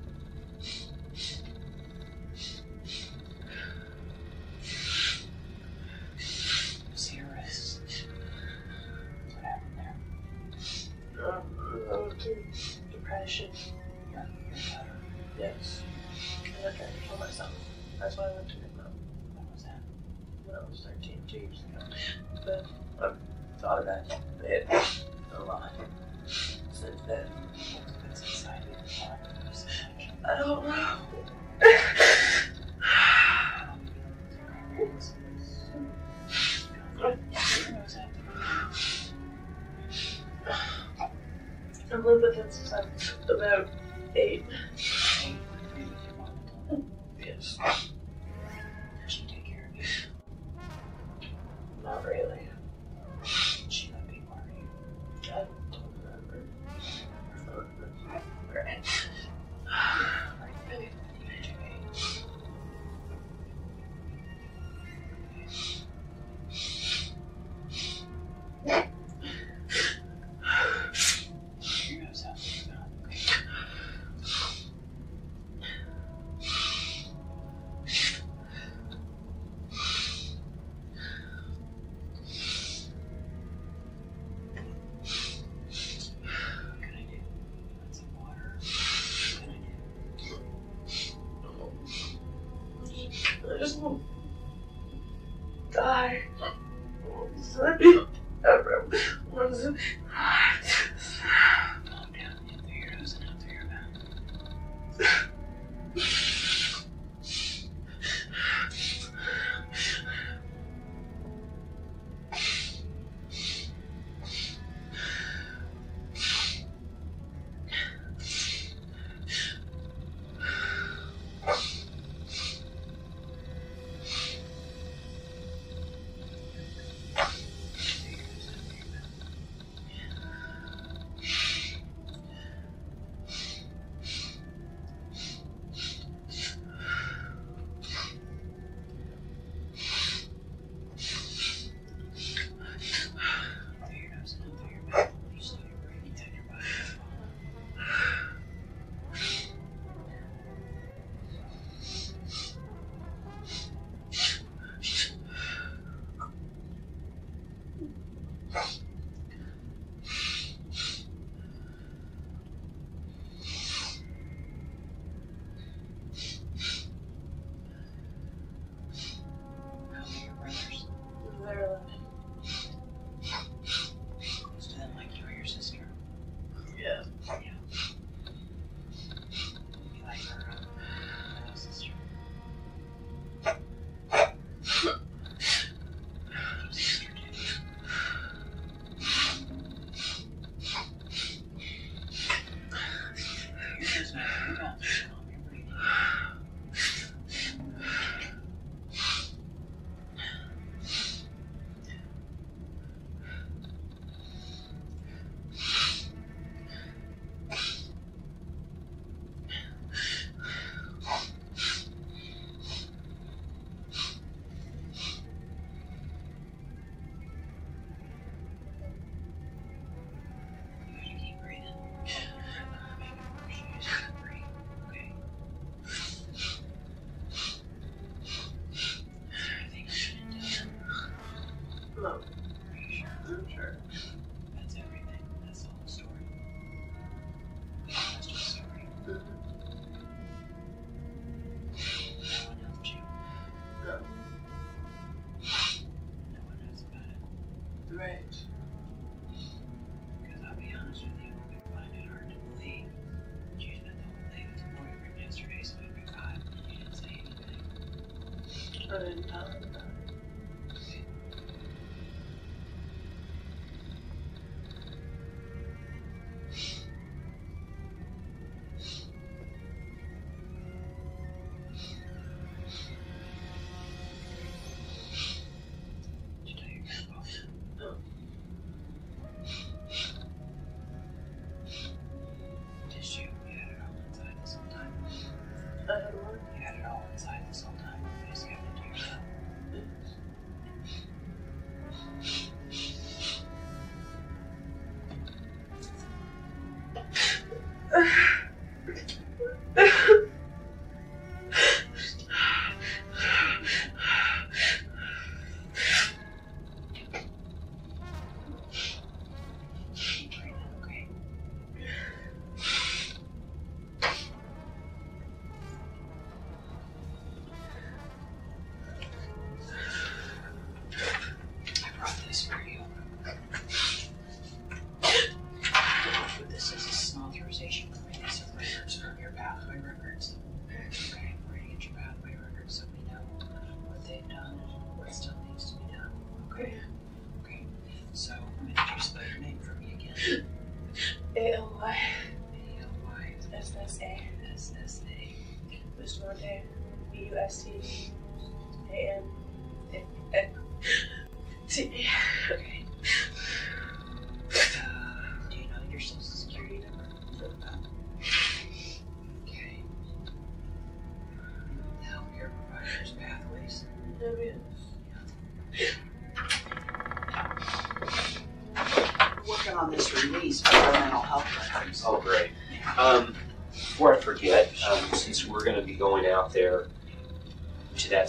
See your wrists. What happened there? Depression. Yeah, yes. I went trying to kill myself. That's why I went to Vietnam. When was that? When I was 13, 2 years ago. But I've thought about it a lot since then. What's inside of your body? I don't know. I've lived with him since I'm about 8. Yes. Does she take care of you? Not really. She might be worried. I don't remember.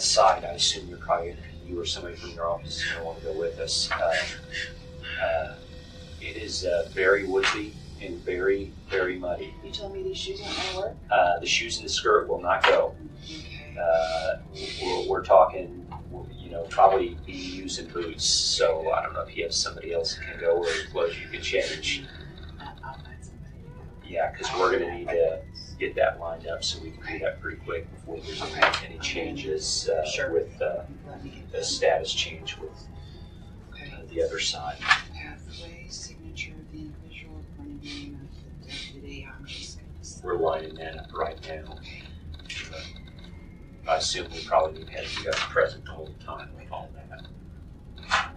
Side, I assume you're probably you or somebody from your office is going to want to go with us. It is very woodsy and very, very muddy. You told me these shoes aren't going to work? The shoes and the skirt will not go. Okay. We're talking, you know, probably BUs and boots. So I don't know if you have somebody else that can go or clothes you can change. I'll find somebody. Yeah, because we're going to need to get that lined up so we can do that pretty quick before there's any changes with the status change with the other side. Pathway, signature of the individual, appointed name of the deputy. I'm just going to sign. We're lining that up right now. I assume we probably need to have you guys present the whole time with all that.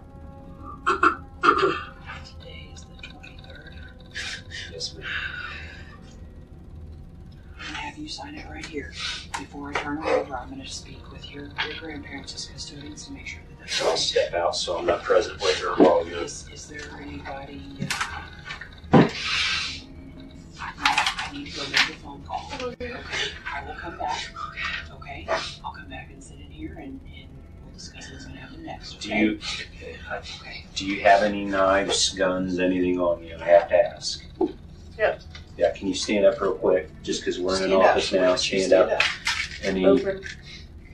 Today is the 23rd. Yes, ma'am. Have you sign it right here. Before I turn it over, I'm going to speak with your grandparents as custodians to make sure that that's I'll step out so I'm not present with her while you're... Is there anybody... I need to go make a phone call. Okay. I will come back. Okay? I'll come back and sit in here and we'll discuss what's going to happen next. Okay? Do you have any knives, guns, anything on you? I have to ask. Yeah. Yeah, can you stand up real quick? Just because we're in an office now, stand up.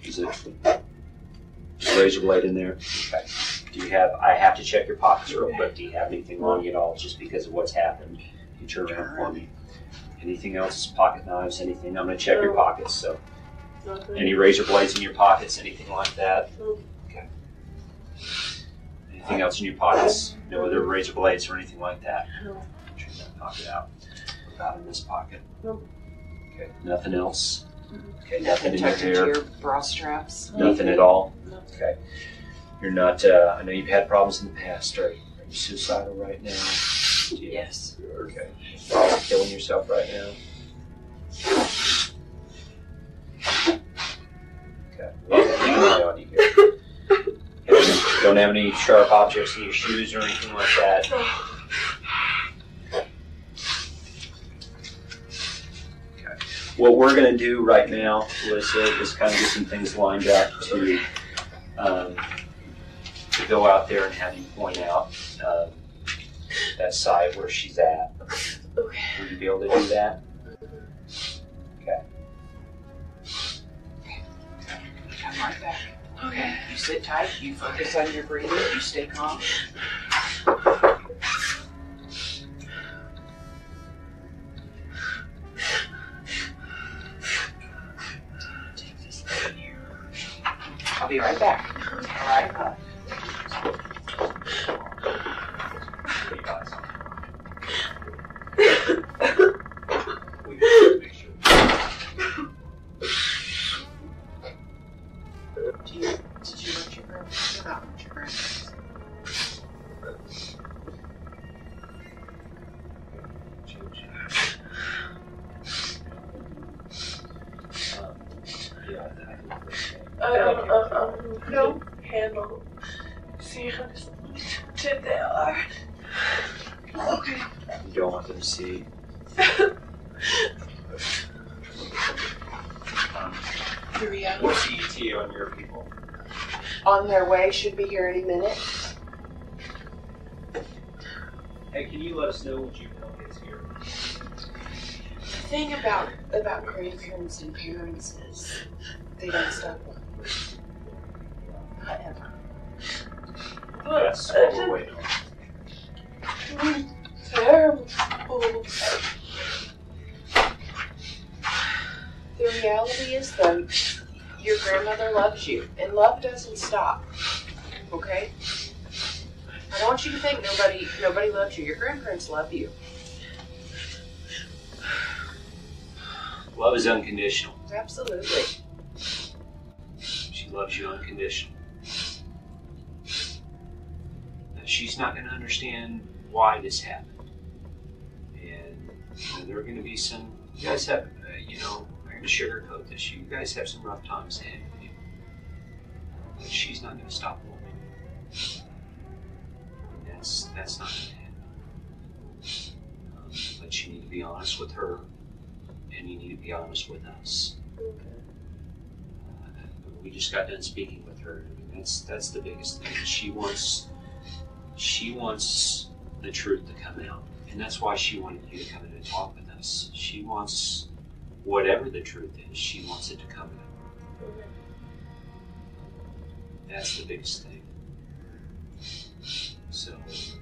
Just razor blade in there. Okay. Do you have? I have to check your pockets real quick. Do you have anything on you at all? Just because of what's happened, you turn around for me. Anything else? Pocket knives? Anything? I'm gonna check your pockets. So, any razor blades in your pockets? Anything like that? Okay. Anything else in your pockets? No other razor blades or anything like that. Turn that pocket out. Out in this pocket. Nope. Okay. Nothing else. Mm-hmm. Okay. Nothing in your hair. Your bra straps. Nothing at all. No. Okay. You're not. I know you've had problems in the past. Are you suicidal right now? Yes. Okay. You're killing yourself right now. Okay. Okay. Don't have any sharp objects in your shoes or anything like that. What we're going to do right now, Alyssa, is kind of get some things lined up to go out there and have you point out that side where she's at. Okay. Will you be able to do that? Okay. Come right back. Okay. You sit tight. You focus on your breathing. You stay calm. I'll be right back. All right, guys. Should be here any minute. Hey, can you let us know when juvenile gets here? The thing about grandparents and parents is they don't stop working. However. That's all we know. The reality is, though, your grandmother loves you, and love doesn't stop. Okay? I don't want you to think nobody loves you. Your grandparents love you. Love is unconditional. Absolutely. She loves you unconditional. Now, she's not going to understand why this happened. And there are going to be some, you guys have, I'm going to sugarcoat this. You guys have some rough times ahead of you. But she's not going to stop loving. That's not gonna happen. But you need to be honest with her, and you need to be honest with us. Okay. We just got done speaking with her. I mean, that's the biggest thing. She wants the truth to come out, and that's why she wanted you to come in and talk with us. She wants whatever the truth is. She wants it to come out. Okay. That's the biggest thing. So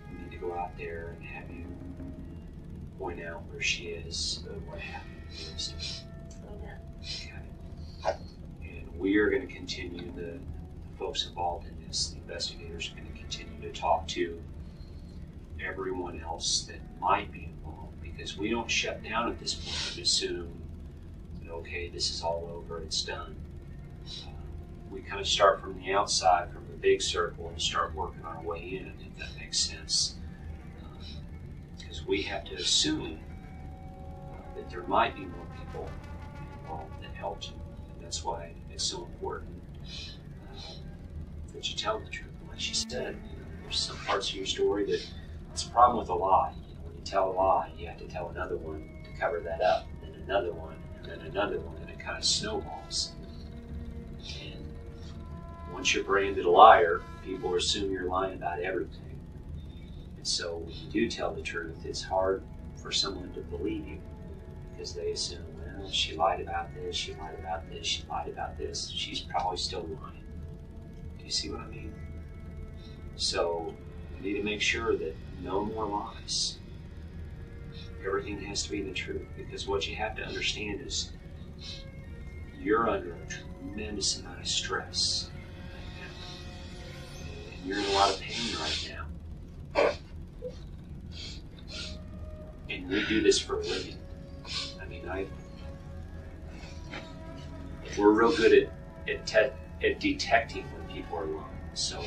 we need to go out there and have you point out where she is and what happened. Okay. And we are going to continue, the folks involved in this, the investigators are going to continue to talk to everyone else that might be involved, because we don't shut down at this point and assume that, okay, this is all over, it's done. We kind of start from the outside, from the big circle, and start working our way in, if that makes sense. Because we have to assume that there might be more people involved that helped you. And that's why it's so important that you tell the truth. Like she said, there's some parts of your story that it's a problem with a lie. When you tell a lie, you have to tell another one to cover that up, and another one, and then another one, and it kind of snowballs. Once you're branded a liar, people assume you're lying about everything. And so when you do tell the truth, it's hard for someone to believe you, because they assume, well, she lied about this, she lied about this, she lied about this. She's probably still lying. Do you see what I mean? So we need to make sure that no more lies. Everything has to be the truth, because what you have to understand is you're under a tremendous amount of stress. You're in a lot of pain right now. And we do this for a living. I mean, we're real good at detecting when people are lying. So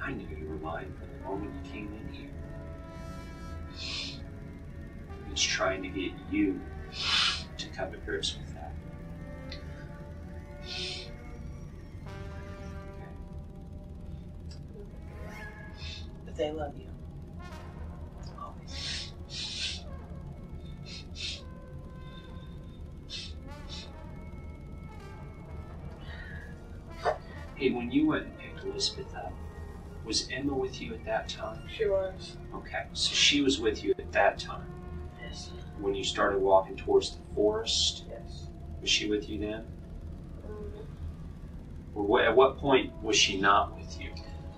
I knew you were lying from the moment you came in here. It's trying to get you to come to grips with that. They love you. Always. Hey, when you went and picked Elizabeth up, was Emma with you at that time? She was. Okay, so she was with you at that time? Yes. When you started walking towards the forest? Yes. Was she with you then? Or at what point was she not with you?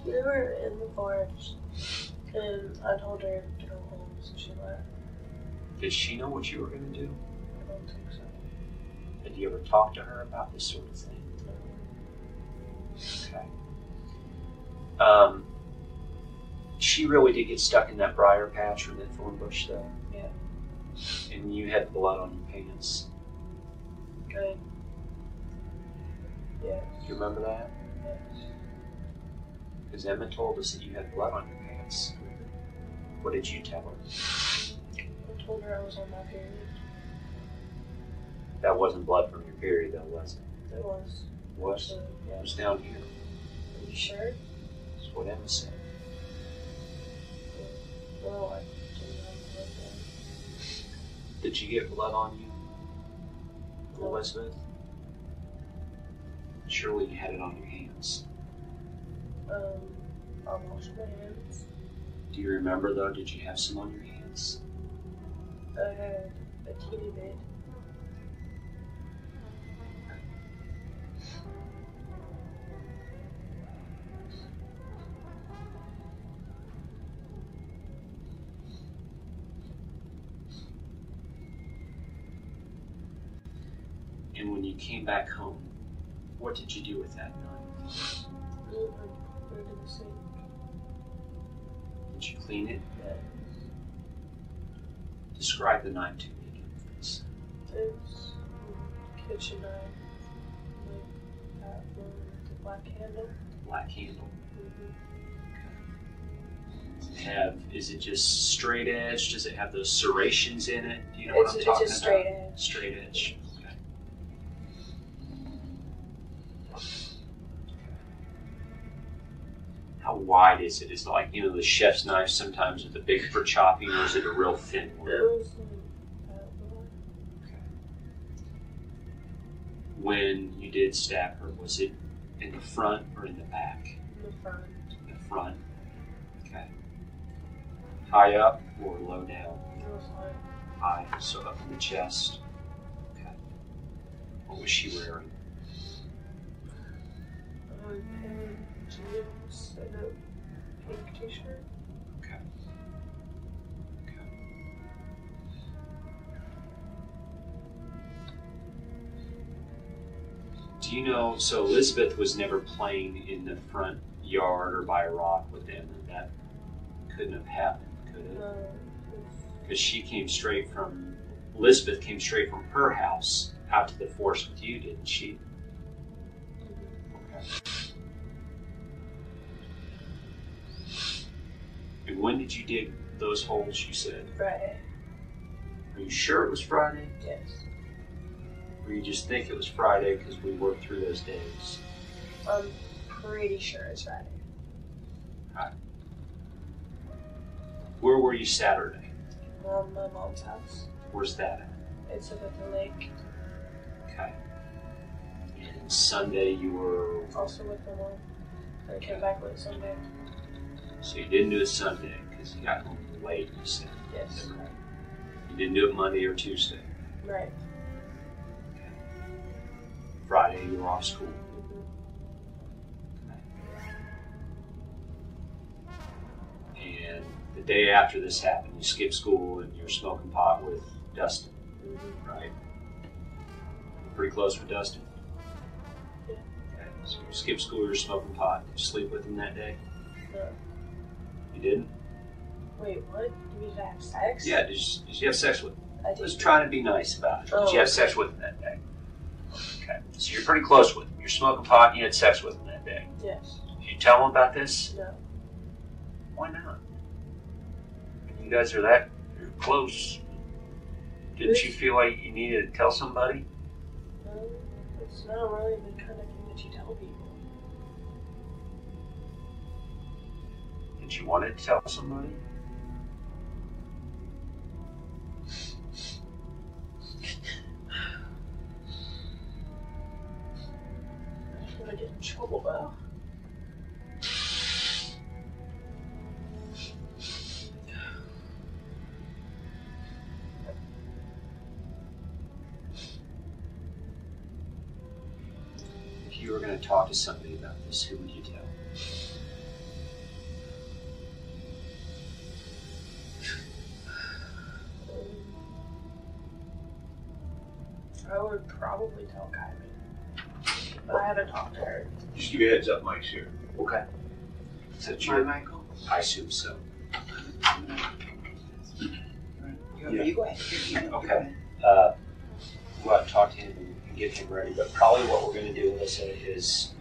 We were in the forest, and I told her to go home, so she left. Did she know what you were going to do? I don't think so. Had you ever talked to her about this sort of thing? No. Okay. She really did get stuck in that briar patch or that thorn bush, though. Yeah. And you had blood on your pants. Okay. Yeah. Do you remember that? Yes. Because Emma told us that you had blood on your pants. What did you tell her? I told her I was on my period. That wasn't blood from your period, though, was it? It was. It was? So, yeah. It was down here. Are you sure? That's what Emma said. Well, I didn't have blood then. Did you get blood on you, no. Elizabeth? Surely you had it on your hands. I washed my hands. Do you remember, though, did you have some on your hands? I had a teeny bit. And when you came back home, what did you do with that knife? I put it in the sink. Did you clean it? Yeah. Describe the knife to me again, please. It's a kitchen knife with that one with the black handle. Black handle. Mm-hmm. Does it have, is it just straight edge? Does it have those serrations in it? Do you know what I'm talking about? It's just straight edge. Straight edge. How wide is it? Is it like, you know, the chef's knife sometimes with the big for chopping, or is it a real thin one? Okay. When you did stab her, was it in the front or in the back? The front. The front. Okay. High up or low down? It was high. High, so up in the chest. Okay. What was she wearing? Jeans and a pink t-shirt. Okay. Okay. Do you know, so Elizabeth was never playing in the front yard or by a rock with them, and that couldn't have happened, could it? No. Because she came straight from, Elizabeth came straight from her house out to the forest with you, didn't she? Mm-hmm. Okay. And when did you dig those holes, you said? Friday. Are you sure it was Friday? Yes. Or you just think it was Friday because we worked through those days? I'm pretty sure it's Friday. All right. Where were you Saturday? On my mom's house. Where's that at? It's up at the lake. Okay. And Sunday you were? Also with my mom. I came back late Sunday. So you didn't do it Sunday because you got home late, you said. Yes. Right. You didn't do it Monday or Tuesday. Right. Okay. Friday you were off school. Mm-hmm. Okay. And the day after this happened, you skipped school and you were smoking pot with Dustin, mm-hmm. right? You're pretty close with Dustin. Yeah. Okay. So you skipped school, you were smoking pot. Did you sleep with him that day? No. You didn't? Wait, what? Did you have sex? Yeah, did you have sex with him? I did. I was trying to be nice about it. Oh, did you have sex with him that day? Okay. So you're pretty close with him. You're smoking pot and you had sex with him that day. Yes. Did you tell him about this? No. Why not? You guys are that you're close. Didn't you feel like you needed to tell somebody? No, it's not really the kind of thing that you tell people. Did you want to tell somebody? I'm gonna get in trouble now. If you were going to talk to somebody about this, who would you tell? I would probably tell Kylie. I haven't talked to her. Just give you a heads up, Mike's here. Okay. Is that true, Michael? I assume so. You go ahead. Okay. We'll have to talk to him and get him ready. But probably what we're going to do, Alyssa, is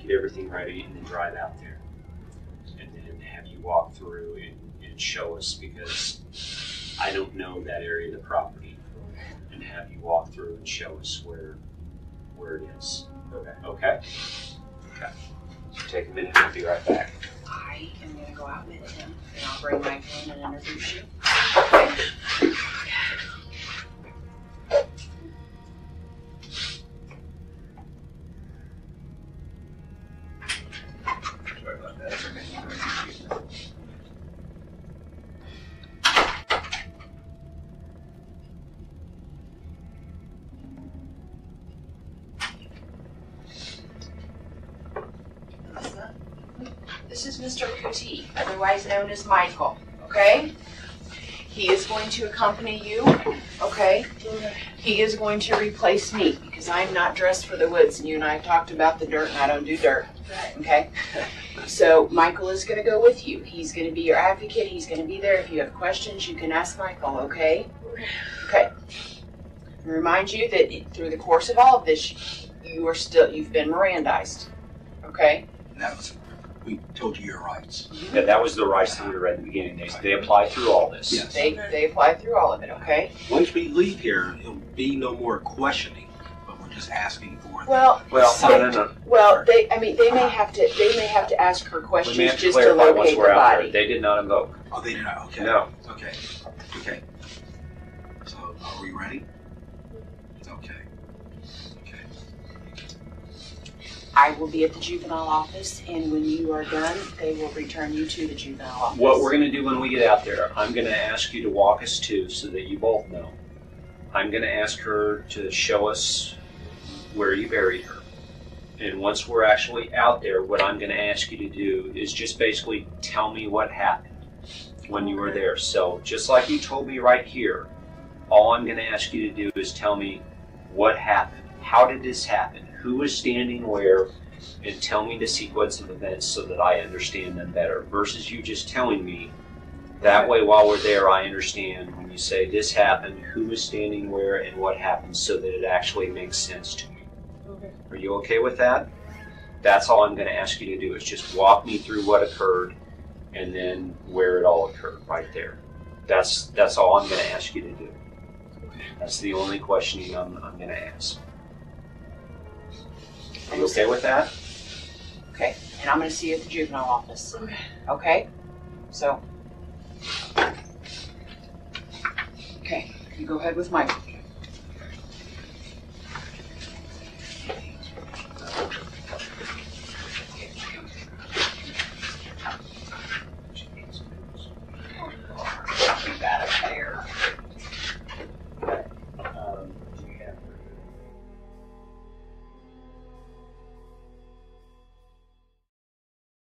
get everything ready and then drive out there. And then have you walk through and show us, because I don't know that area of the property. And have you walk through and show us where it is. Okay. Okay. Okay. So take a minute and I'll be right back. I am going to go out with him and I'll bring my phone and introduce you. Okay. Sorry about that. That's okay. This is Mr. Kuti, otherwise known as Michael, okay? He is going to accompany you, okay? He is going to replace me because I'm not dressed for the woods, and you and I talked about the dirt, and I don't do dirt, okay? So Michael is going to go with you. He's going to be your advocate. He's going to be there. If you have questions, you can ask Michael, okay? Okay. I remind you that through the course of all of this, you've been Mirandized, okay? We told you your rights. Yeah, that was the rights that we read at the beginning. They apply through all this. Yes. They apply through all of it, okay? Once we leave here, it'll be no more questioning, but we're just asking for they may have to ask her questions just to locate the body. They did not invoke. Oh, they did not. Okay. No. Okay. Okay. So, are we ready? Okay. I will be at the juvenile office, and when you are done, they will return you to the juvenile office. What we're going to do when we get out there, I'm going to ask you to walk us to, so that you both know. I'm going to ask her to show us where you buried her. And once we're actually out there, what I'm going to ask you to do is just basically tell me what happened when you were there. So just like you told me right here, all I'm going to ask you to do is tell me what happened. How did this happen? Who was standing where, and tell me the sequence of events so that I understand them better, versus you just telling me. That way, while we're there, I understand when you say this happened, who was standing where, and what happened, so that it actually makes sense to me. Okay. Are you okay with that? That's all I'm going to ask you to do, is just walk me through what occurred and then where it all occurred right there. That's all I'm going to ask you to do. That's the only questioning I'm going to ask. Are you okay with that? Okay. And I'm going to see you at the juvenile office. Okay. Okay? So. Okay. You go ahead with Michael.